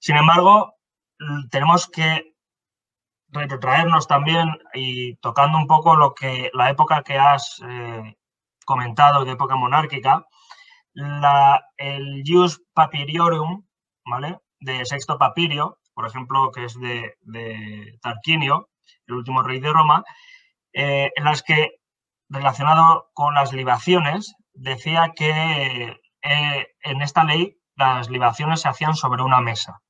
Sin embargo, tenemos que retrotraernos también y tocando un poco lo que la época que has eh, comentado, de época monárquica, La, el Ius Papiriorum, ¿vale?, de Sexto Papirio, por ejemplo, que es de, de Tarquinio, el último rey de Roma, eh, en las que, relacionado con las libaciones, decía que eh, en esta ley las libaciones se hacían sobre una mesa,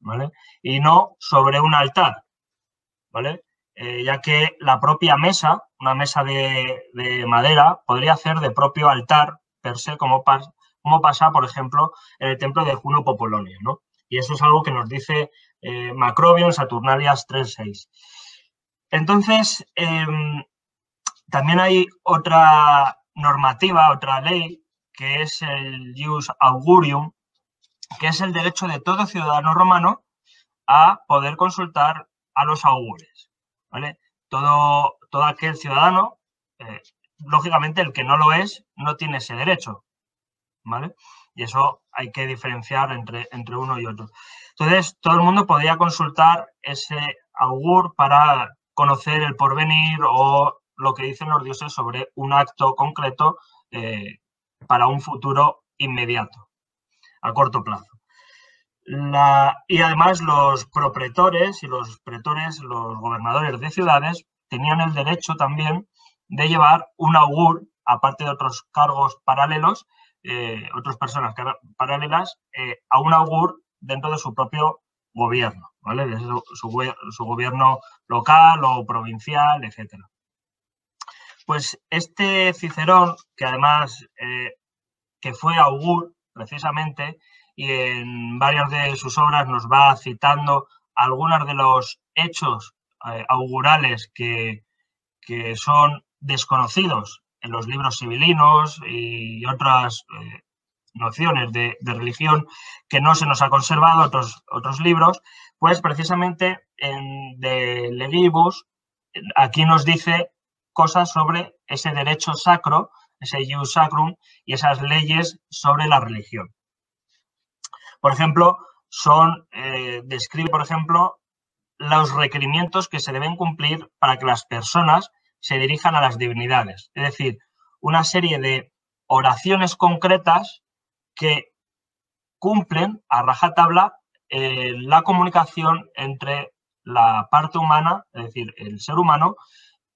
¿vale?, y no sobre un altar, ¿vale?, eh, ya que la propia mesa, una mesa de, de madera, podría hacer de propio altar per se, como, pas, como pasa, por ejemplo, en el templo de Juno Popolonio, ¿no? Y eso es algo que nos dice eh, Macrobio en Saturnalias tres seis. Entonces, eh, también hay otra normativa, otra ley, que es el Ius Augurium, que es el derecho de todo ciudadano romano a poder consultar a los augures, ¿vale? Todo, todo aquel ciudadano, eh, lógicamente el que no lo es, no tiene ese derecho, ¿vale? Y eso hay que diferenciar entre, entre uno y otro. Entonces, todo el mundo podía consultar ese augur para conocer el porvenir o lo que dicen los dioses sobre un acto concreto eh, para un futuro inmediato, a corto plazo. La, y además los propretores y los pretores, los gobernadores de ciudades, tenían el derecho también de llevar un augur, aparte de otros cargos paralelos, eh, otras personas paralelas, eh, a un augur dentro de su propio gobierno, ¿vale? De su, su, su gobierno local o provincial, etcétera. Pues este Cicerón, que además eh, que fue augur precisamente, y en varias de sus obras nos va citando algunos de los hechos eh, augurales que, que son desconocidos en los libros sibilinos y otras eh, nociones de, de religión que no se nos ha conservado, otros, otros libros, pues precisamente en de Legibus aquí nos dice cosas sobre ese derecho sacro, ese ius sacrum y esas leyes sobre la religión. Por ejemplo, son, eh, describe, por ejemplo, los requerimientos que se deben cumplir para que las personas se dirijan a las divinidades. Es decir, una serie de oraciones concretas que cumplen a rajatabla eh, la comunicación entre la parte humana, es decir, el ser humano,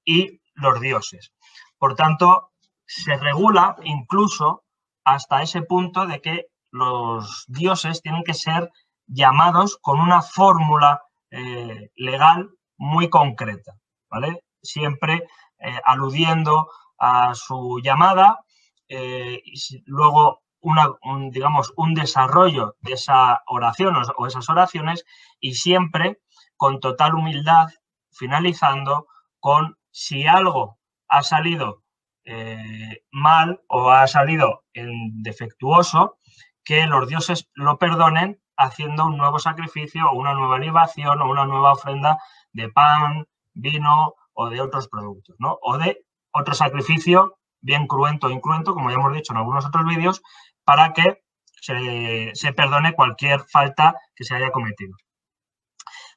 y los dioses. Por tanto, se regula incluso hasta ese punto de que los dioses tienen que ser llamados con una fórmula eh, legal muy concreta, ¿vale? Siempre eh, aludiendo a su llamada eh, y luego una, un, digamos, un desarrollo de esa oración o, o esas oraciones y siempre con total humildad, finalizando con si algo ha salido eh, mal o ha salido en defectuoso, que los dioses lo perdonen haciendo un nuevo sacrificio o una nueva libación o una nueva ofrenda de pan, vino o de otros productos, ¿no? O de otro sacrificio bien cruento o incruento, como ya hemos dicho en algunos otros vídeos, para que se, se perdone cualquier falta que se haya cometido.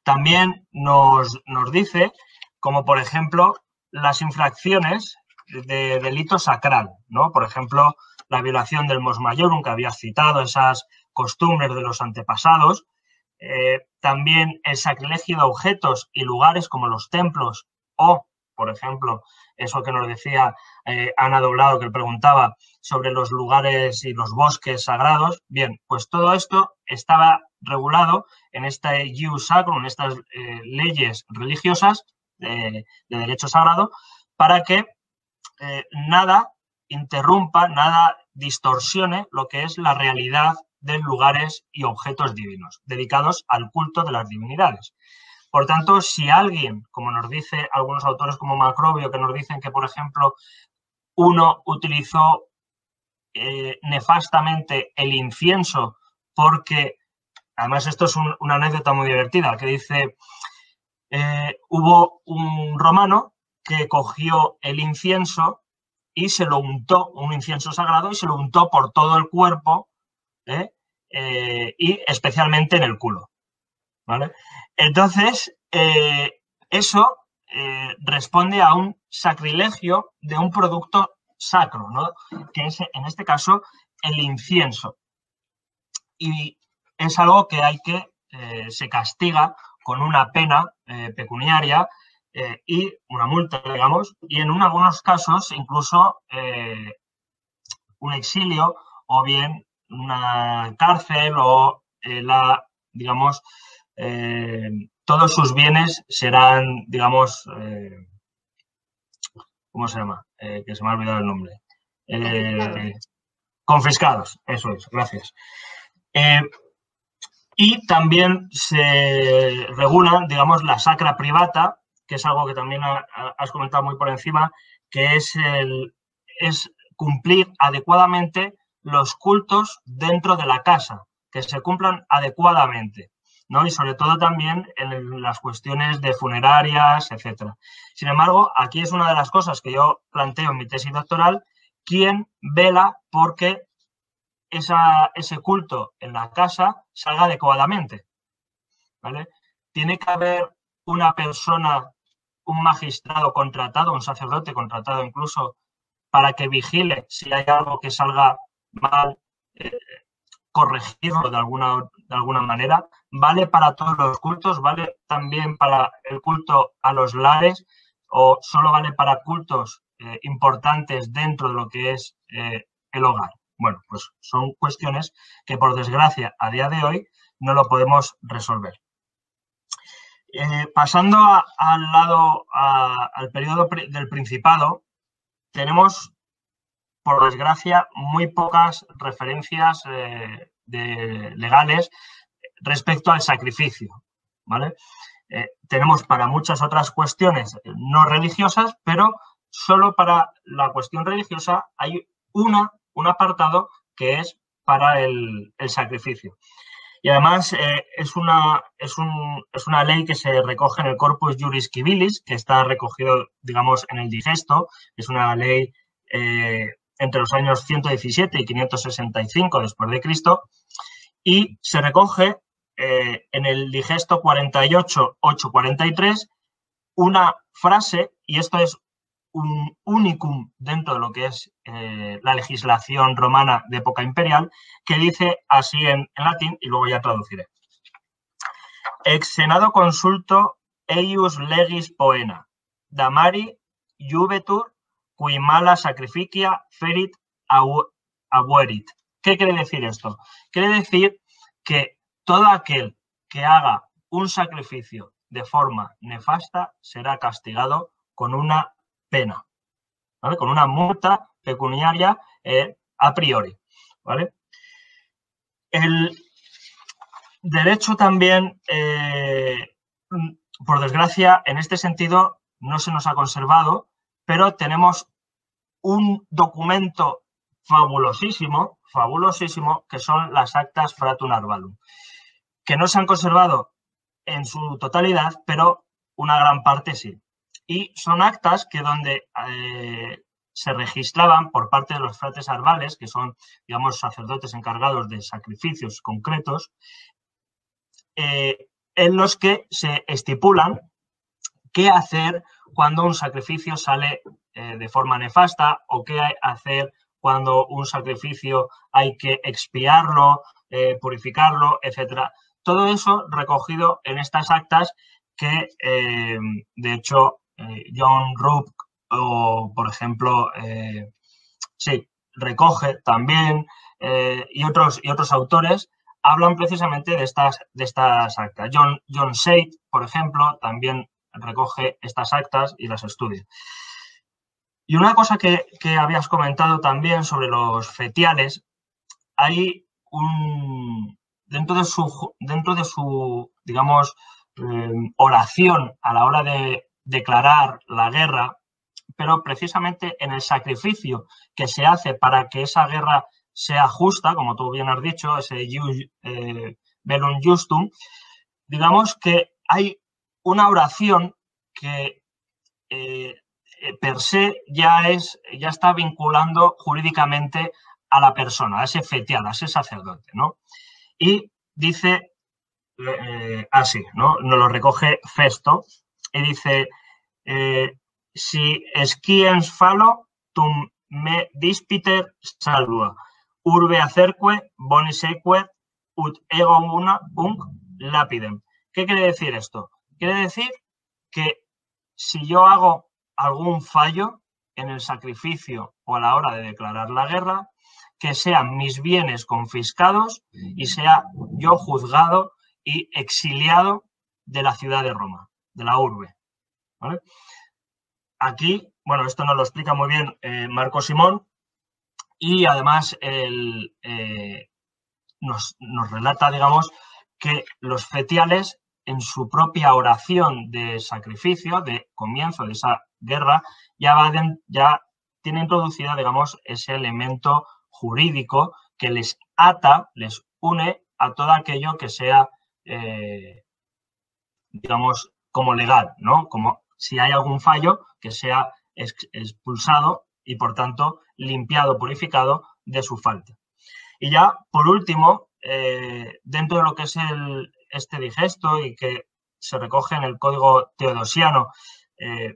También nos, nos dice, como por ejemplo, las infracciones de delito sacral, ¿no? Por ejemplo, la violación del mos maiorum, que había citado, esas costumbres de los antepasados, eh, también el sacrilegio de objetos y lugares como los templos o, por ejemplo, eso que nos decía eh, Ana Doblado, que preguntaba sobre los lugares y los bosques sagrados. Bien, pues todo esto estaba regulado en esta ius sacrum, en estas eh, leyes religiosas eh, de derecho sagrado, para que eh, nada interrumpa, nada distorsione lo que es la realidad de lugares y objetos divinos dedicados al culto de las divinidades. Por tanto, si alguien, como nos dice algunos autores como Macrobio, que nos dicen que, por ejemplo, uno utilizó eh, nefastamente el incienso porque, además esto es un, una anécdota muy divertida, que dice, eh, hubo un romano que cogió el incienso y se lo untó, un incienso sagrado, y se lo untó por todo el cuerpo, ¿eh? Eh, y especialmente en el culo, ¿vale? Entonces, eh, eso eh, responde a un sacrilegio de un producto sacro, ¿no? Que es, en este caso, el incienso. Y es algo que hay que, eh, se castiga con una pena eh, pecuniaria, Eh, y una multa, digamos, y en un, algunos casos incluso eh, un exilio o bien una cárcel o eh, la, digamos, eh, todos sus bienes serán, digamos, eh, ¿cómo se llama? Eh, que se me ha olvidado el nombre. Eh, confiscados. confiscados, eso es, gracias. Eh, y también se regulan, digamos, la sacra privata, que es algo que también has comentado muy por encima, que es, el, es cumplir adecuadamente los cultos dentro de la casa, que se cumplan adecuadamente. ¿no? Y sobre todo también en las cuestiones de funerarias, etcétera. Sin embargo, aquí es una de las cosas que yo planteo en mi tesis doctoral, ¿quién vela porque esa, ese culto en la casa salga adecuadamente? ¿Vale? Tiene que haber una persona, un magistrado contratado, un sacerdote contratado incluso, para que vigile si hay algo que salga mal, eh, corregirlo de alguna, de alguna manera. Vale para todos los cultos, vale también para el culto a los lares o solo vale para cultos eh, importantes dentro de lo que es eh, el hogar. Bueno, pues son cuestiones que por desgracia a día de hoy no lo podemos resolver. Eh, pasando a, al lado, a, al periodo del Principado, tenemos, por desgracia, muy pocas referencias eh, de, legales respecto al sacrificio, ¿vale? Eh, tenemos para muchas otras cuestiones no religiosas, pero solo para la cuestión religiosa hay una, un apartado que es para el, el sacrificio. Y además eh, es, una, es, un, es una ley que se recoge en el Corpus Juris Civilis, que está recogido, digamos, en el digesto. Es una ley eh, entre los años ciento diecisiete y quinientos sesenta y cinco después de Cristo y se recoge eh, en el digesto cuarenta y ocho punto ochocientos cuarenta y tres una frase, y esto es un unicum dentro de lo que es eh, la legislación romana de época imperial, que dice así en, en latín, y luego ya traduciré. Ex senado consulto eius legis poena, damari iubetur cui mala sacrificia ferit abuerit. ¿Qué quiere decir esto? Quiere decir que todo aquel que haga un sacrificio de forma nefasta será castigado con una pena, ¿vale? Con una multa pecuniaria eh, a priori, ¿vale? El derecho también, eh, por desgracia, en este sentido no se nos ha conservado, pero tenemos un documento fabulosísimo, fabulosísimo, que son las actas Fratum Arbalum, que no se han conservado en su totalidad, pero una gran parte sí. Y son actas que donde eh, se registraban por parte de los fratres arbales, que son, digamos, sacerdotes encargados de sacrificios concretos, eh, en los que se estipulan qué hacer cuando un sacrificio sale eh, de forma nefasta o qué hacer cuando un sacrificio hay que expiarlo, eh, purificarlo, etcétera. Todo eso recogido en estas actas que, eh, de hecho, John Rook, o por ejemplo, eh, sí, recoge también, eh, y, otros, y otros autores hablan precisamente de estas, de estas actas. John, John Seid, por ejemplo, también recoge estas actas y las estudia. Y una cosa que, que habías comentado también sobre los fetiales, hay un... dentro de su, dentro de su digamos, eh, oración a la hora de declarar la guerra, pero precisamente en el sacrificio que se hace para que esa guerra sea justa, como tú bien has dicho, ese eh, velum justum, digamos que hay una oración que eh, per se ya, es, ya está vinculando jurídicamente a la persona, a ese fetial, a ese sacerdote, ¿no? Y dice eh, así, ¿no? Nos lo recoge Festo, y dice, eh, si esquiens falo, tum me dispiter salva, urbe acerque, boni sequer, ut ego una, bunc, lapidem. ¿Qué quiere decir esto? Quiere decir que si yo hago algún fallo en el sacrificio o a la hora de declarar la guerra, que sean mis bienes confiscados y sea yo juzgado y exiliado de la ciudad de Roma, de la urbe, ¿vale? Aquí, bueno, esto nos lo explica muy bien eh, Marco Simón, y además el, eh, nos, nos relata, digamos, que los fetiales en su propia oración de sacrificio, de comienzo de esa guerra, ya, va de, ya tiene introducida, digamos, ese elemento jurídico que les ata, les une a todo aquello que sea eh, digamos, como legal, ¿no? Como si hay algún fallo que sea expulsado y, por tanto, limpiado, purificado de su falta. Y ya, por último, eh, dentro de lo que es el, este digesto y que se recoge en el Código Teodosiano, eh,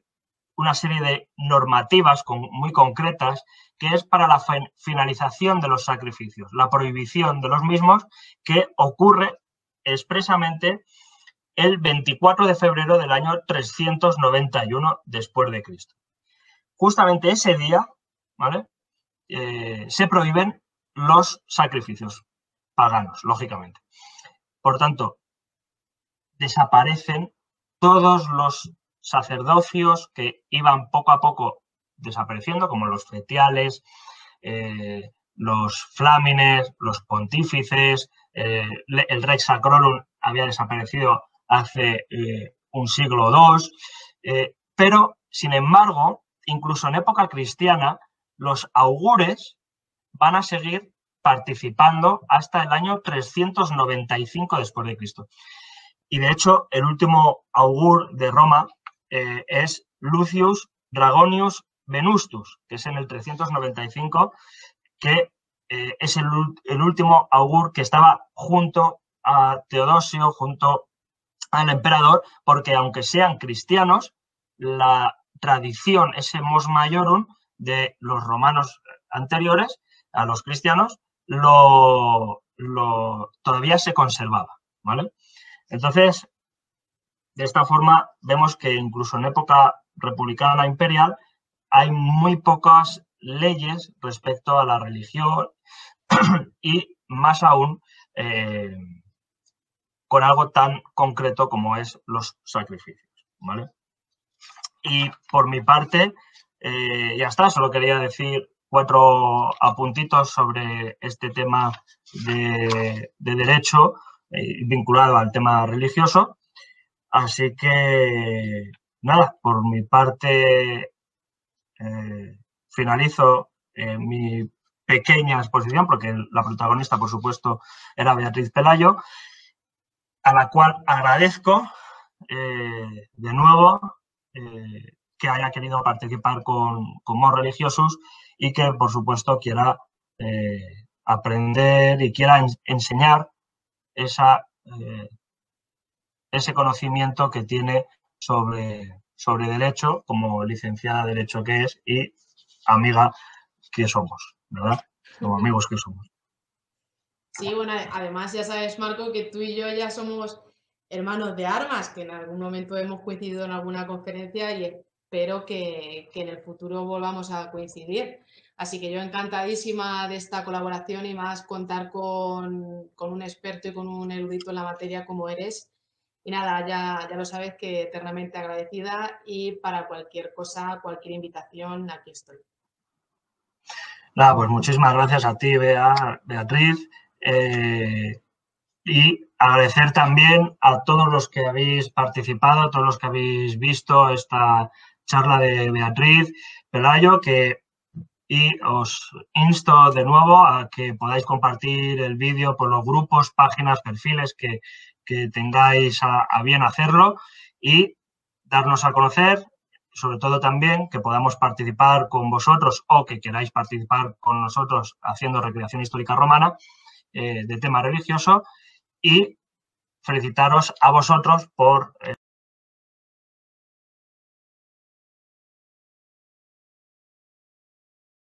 una serie de normativas con, muy concretas, que es para la finalización de los sacrificios, la prohibición de los mismos, que ocurre expresamente el veinticuatro de febrero del año trescientos noventa y uno después de Cristo. Justamente ese día, ¿vale?, eh, se prohíben los sacrificios paganos, lógicamente. Por tanto, desaparecen todos los sacerdocios que iban poco a poco desapareciendo, como los fetiales, eh, los flámines, los pontífices, eh, el rex sacrorum había desaparecido hace eh, un siglo o dos, eh, pero, sin embargo, incluso en época cristiana, los augures van a seguir participando hasta el año trescientos noventa y cinco después de Cristo. Y, de hecho, el último augur de Roma eh, es Lucius Dragonius Venustus, que es en el trescientos noventa y cinco, que eh, es el, el último augur que estaba junto a Teodosio, junto al emperador, porque aunque sean cristianos, la tradición, ese mos maiorum de los romanos anteriores a los cristianos, lo, lo todavía se conservaba, ¿vale? Entonces, de esta forma vemos que incluso en época republicana imperial hay muy pocas leyes respecto a la religión y más aún eh, con algo tan concreto como es los sacrificios, ¿vale? Y por mi parte, eh, ya está, solo quería decir cuatro apuntitos sobre este tema de, de derecho eh, vinculado al tema religioso. Así que, nada, por mi parte eh, finalizo eh, mi pequeña exposición, porque la protagonista, por supuesto, era Beatriz Pelayo, a la cual agradezco eh, de nuevo Eh, que haya querido participar con, con Mos Religiosus y que, por supuesto, quiera eh, aprender y quiera en, enseñar esa, eh, ese conocimiento que tiene sobre, sobre Derecho, como licenciada de Derecho que es y amiga que somos, ¿verdad? Como amigos que somos. Sí, bueno, además ya sabes, Marco, que tú y yo ya somos hermanos de armas, que en algún momento hemos coincidido en alguna conferencia y espero que, que en el futuro volvamos a coincidir. Así que yo encantadísima de esta colaboración y más contar con, con un experto y con un erudito en la materia como eres. Y nada, ya, ya lo sabes que eternamente agradecida y para cualquier cosa, cualquier invitación, aquí estoy. Nada, pues muchísimas gracias a ti, Bea, Beatriz. Eh, y agradecer también a todos los que habéis participado, a todos los que habéis visto esta charla de Beatriz Pelayo, que, y os insto de nuevo a que podáis compartir el vídeo por los grupos, páginas, perfiles que, que tengáis a, a bien hacerlo y darnos a conocer, sobre todo también que podamos participar con vosotros o que queráis participar con nosotros haciendo recreación histórica romana eh, de tema religioso. Y felicitaros a vosotros por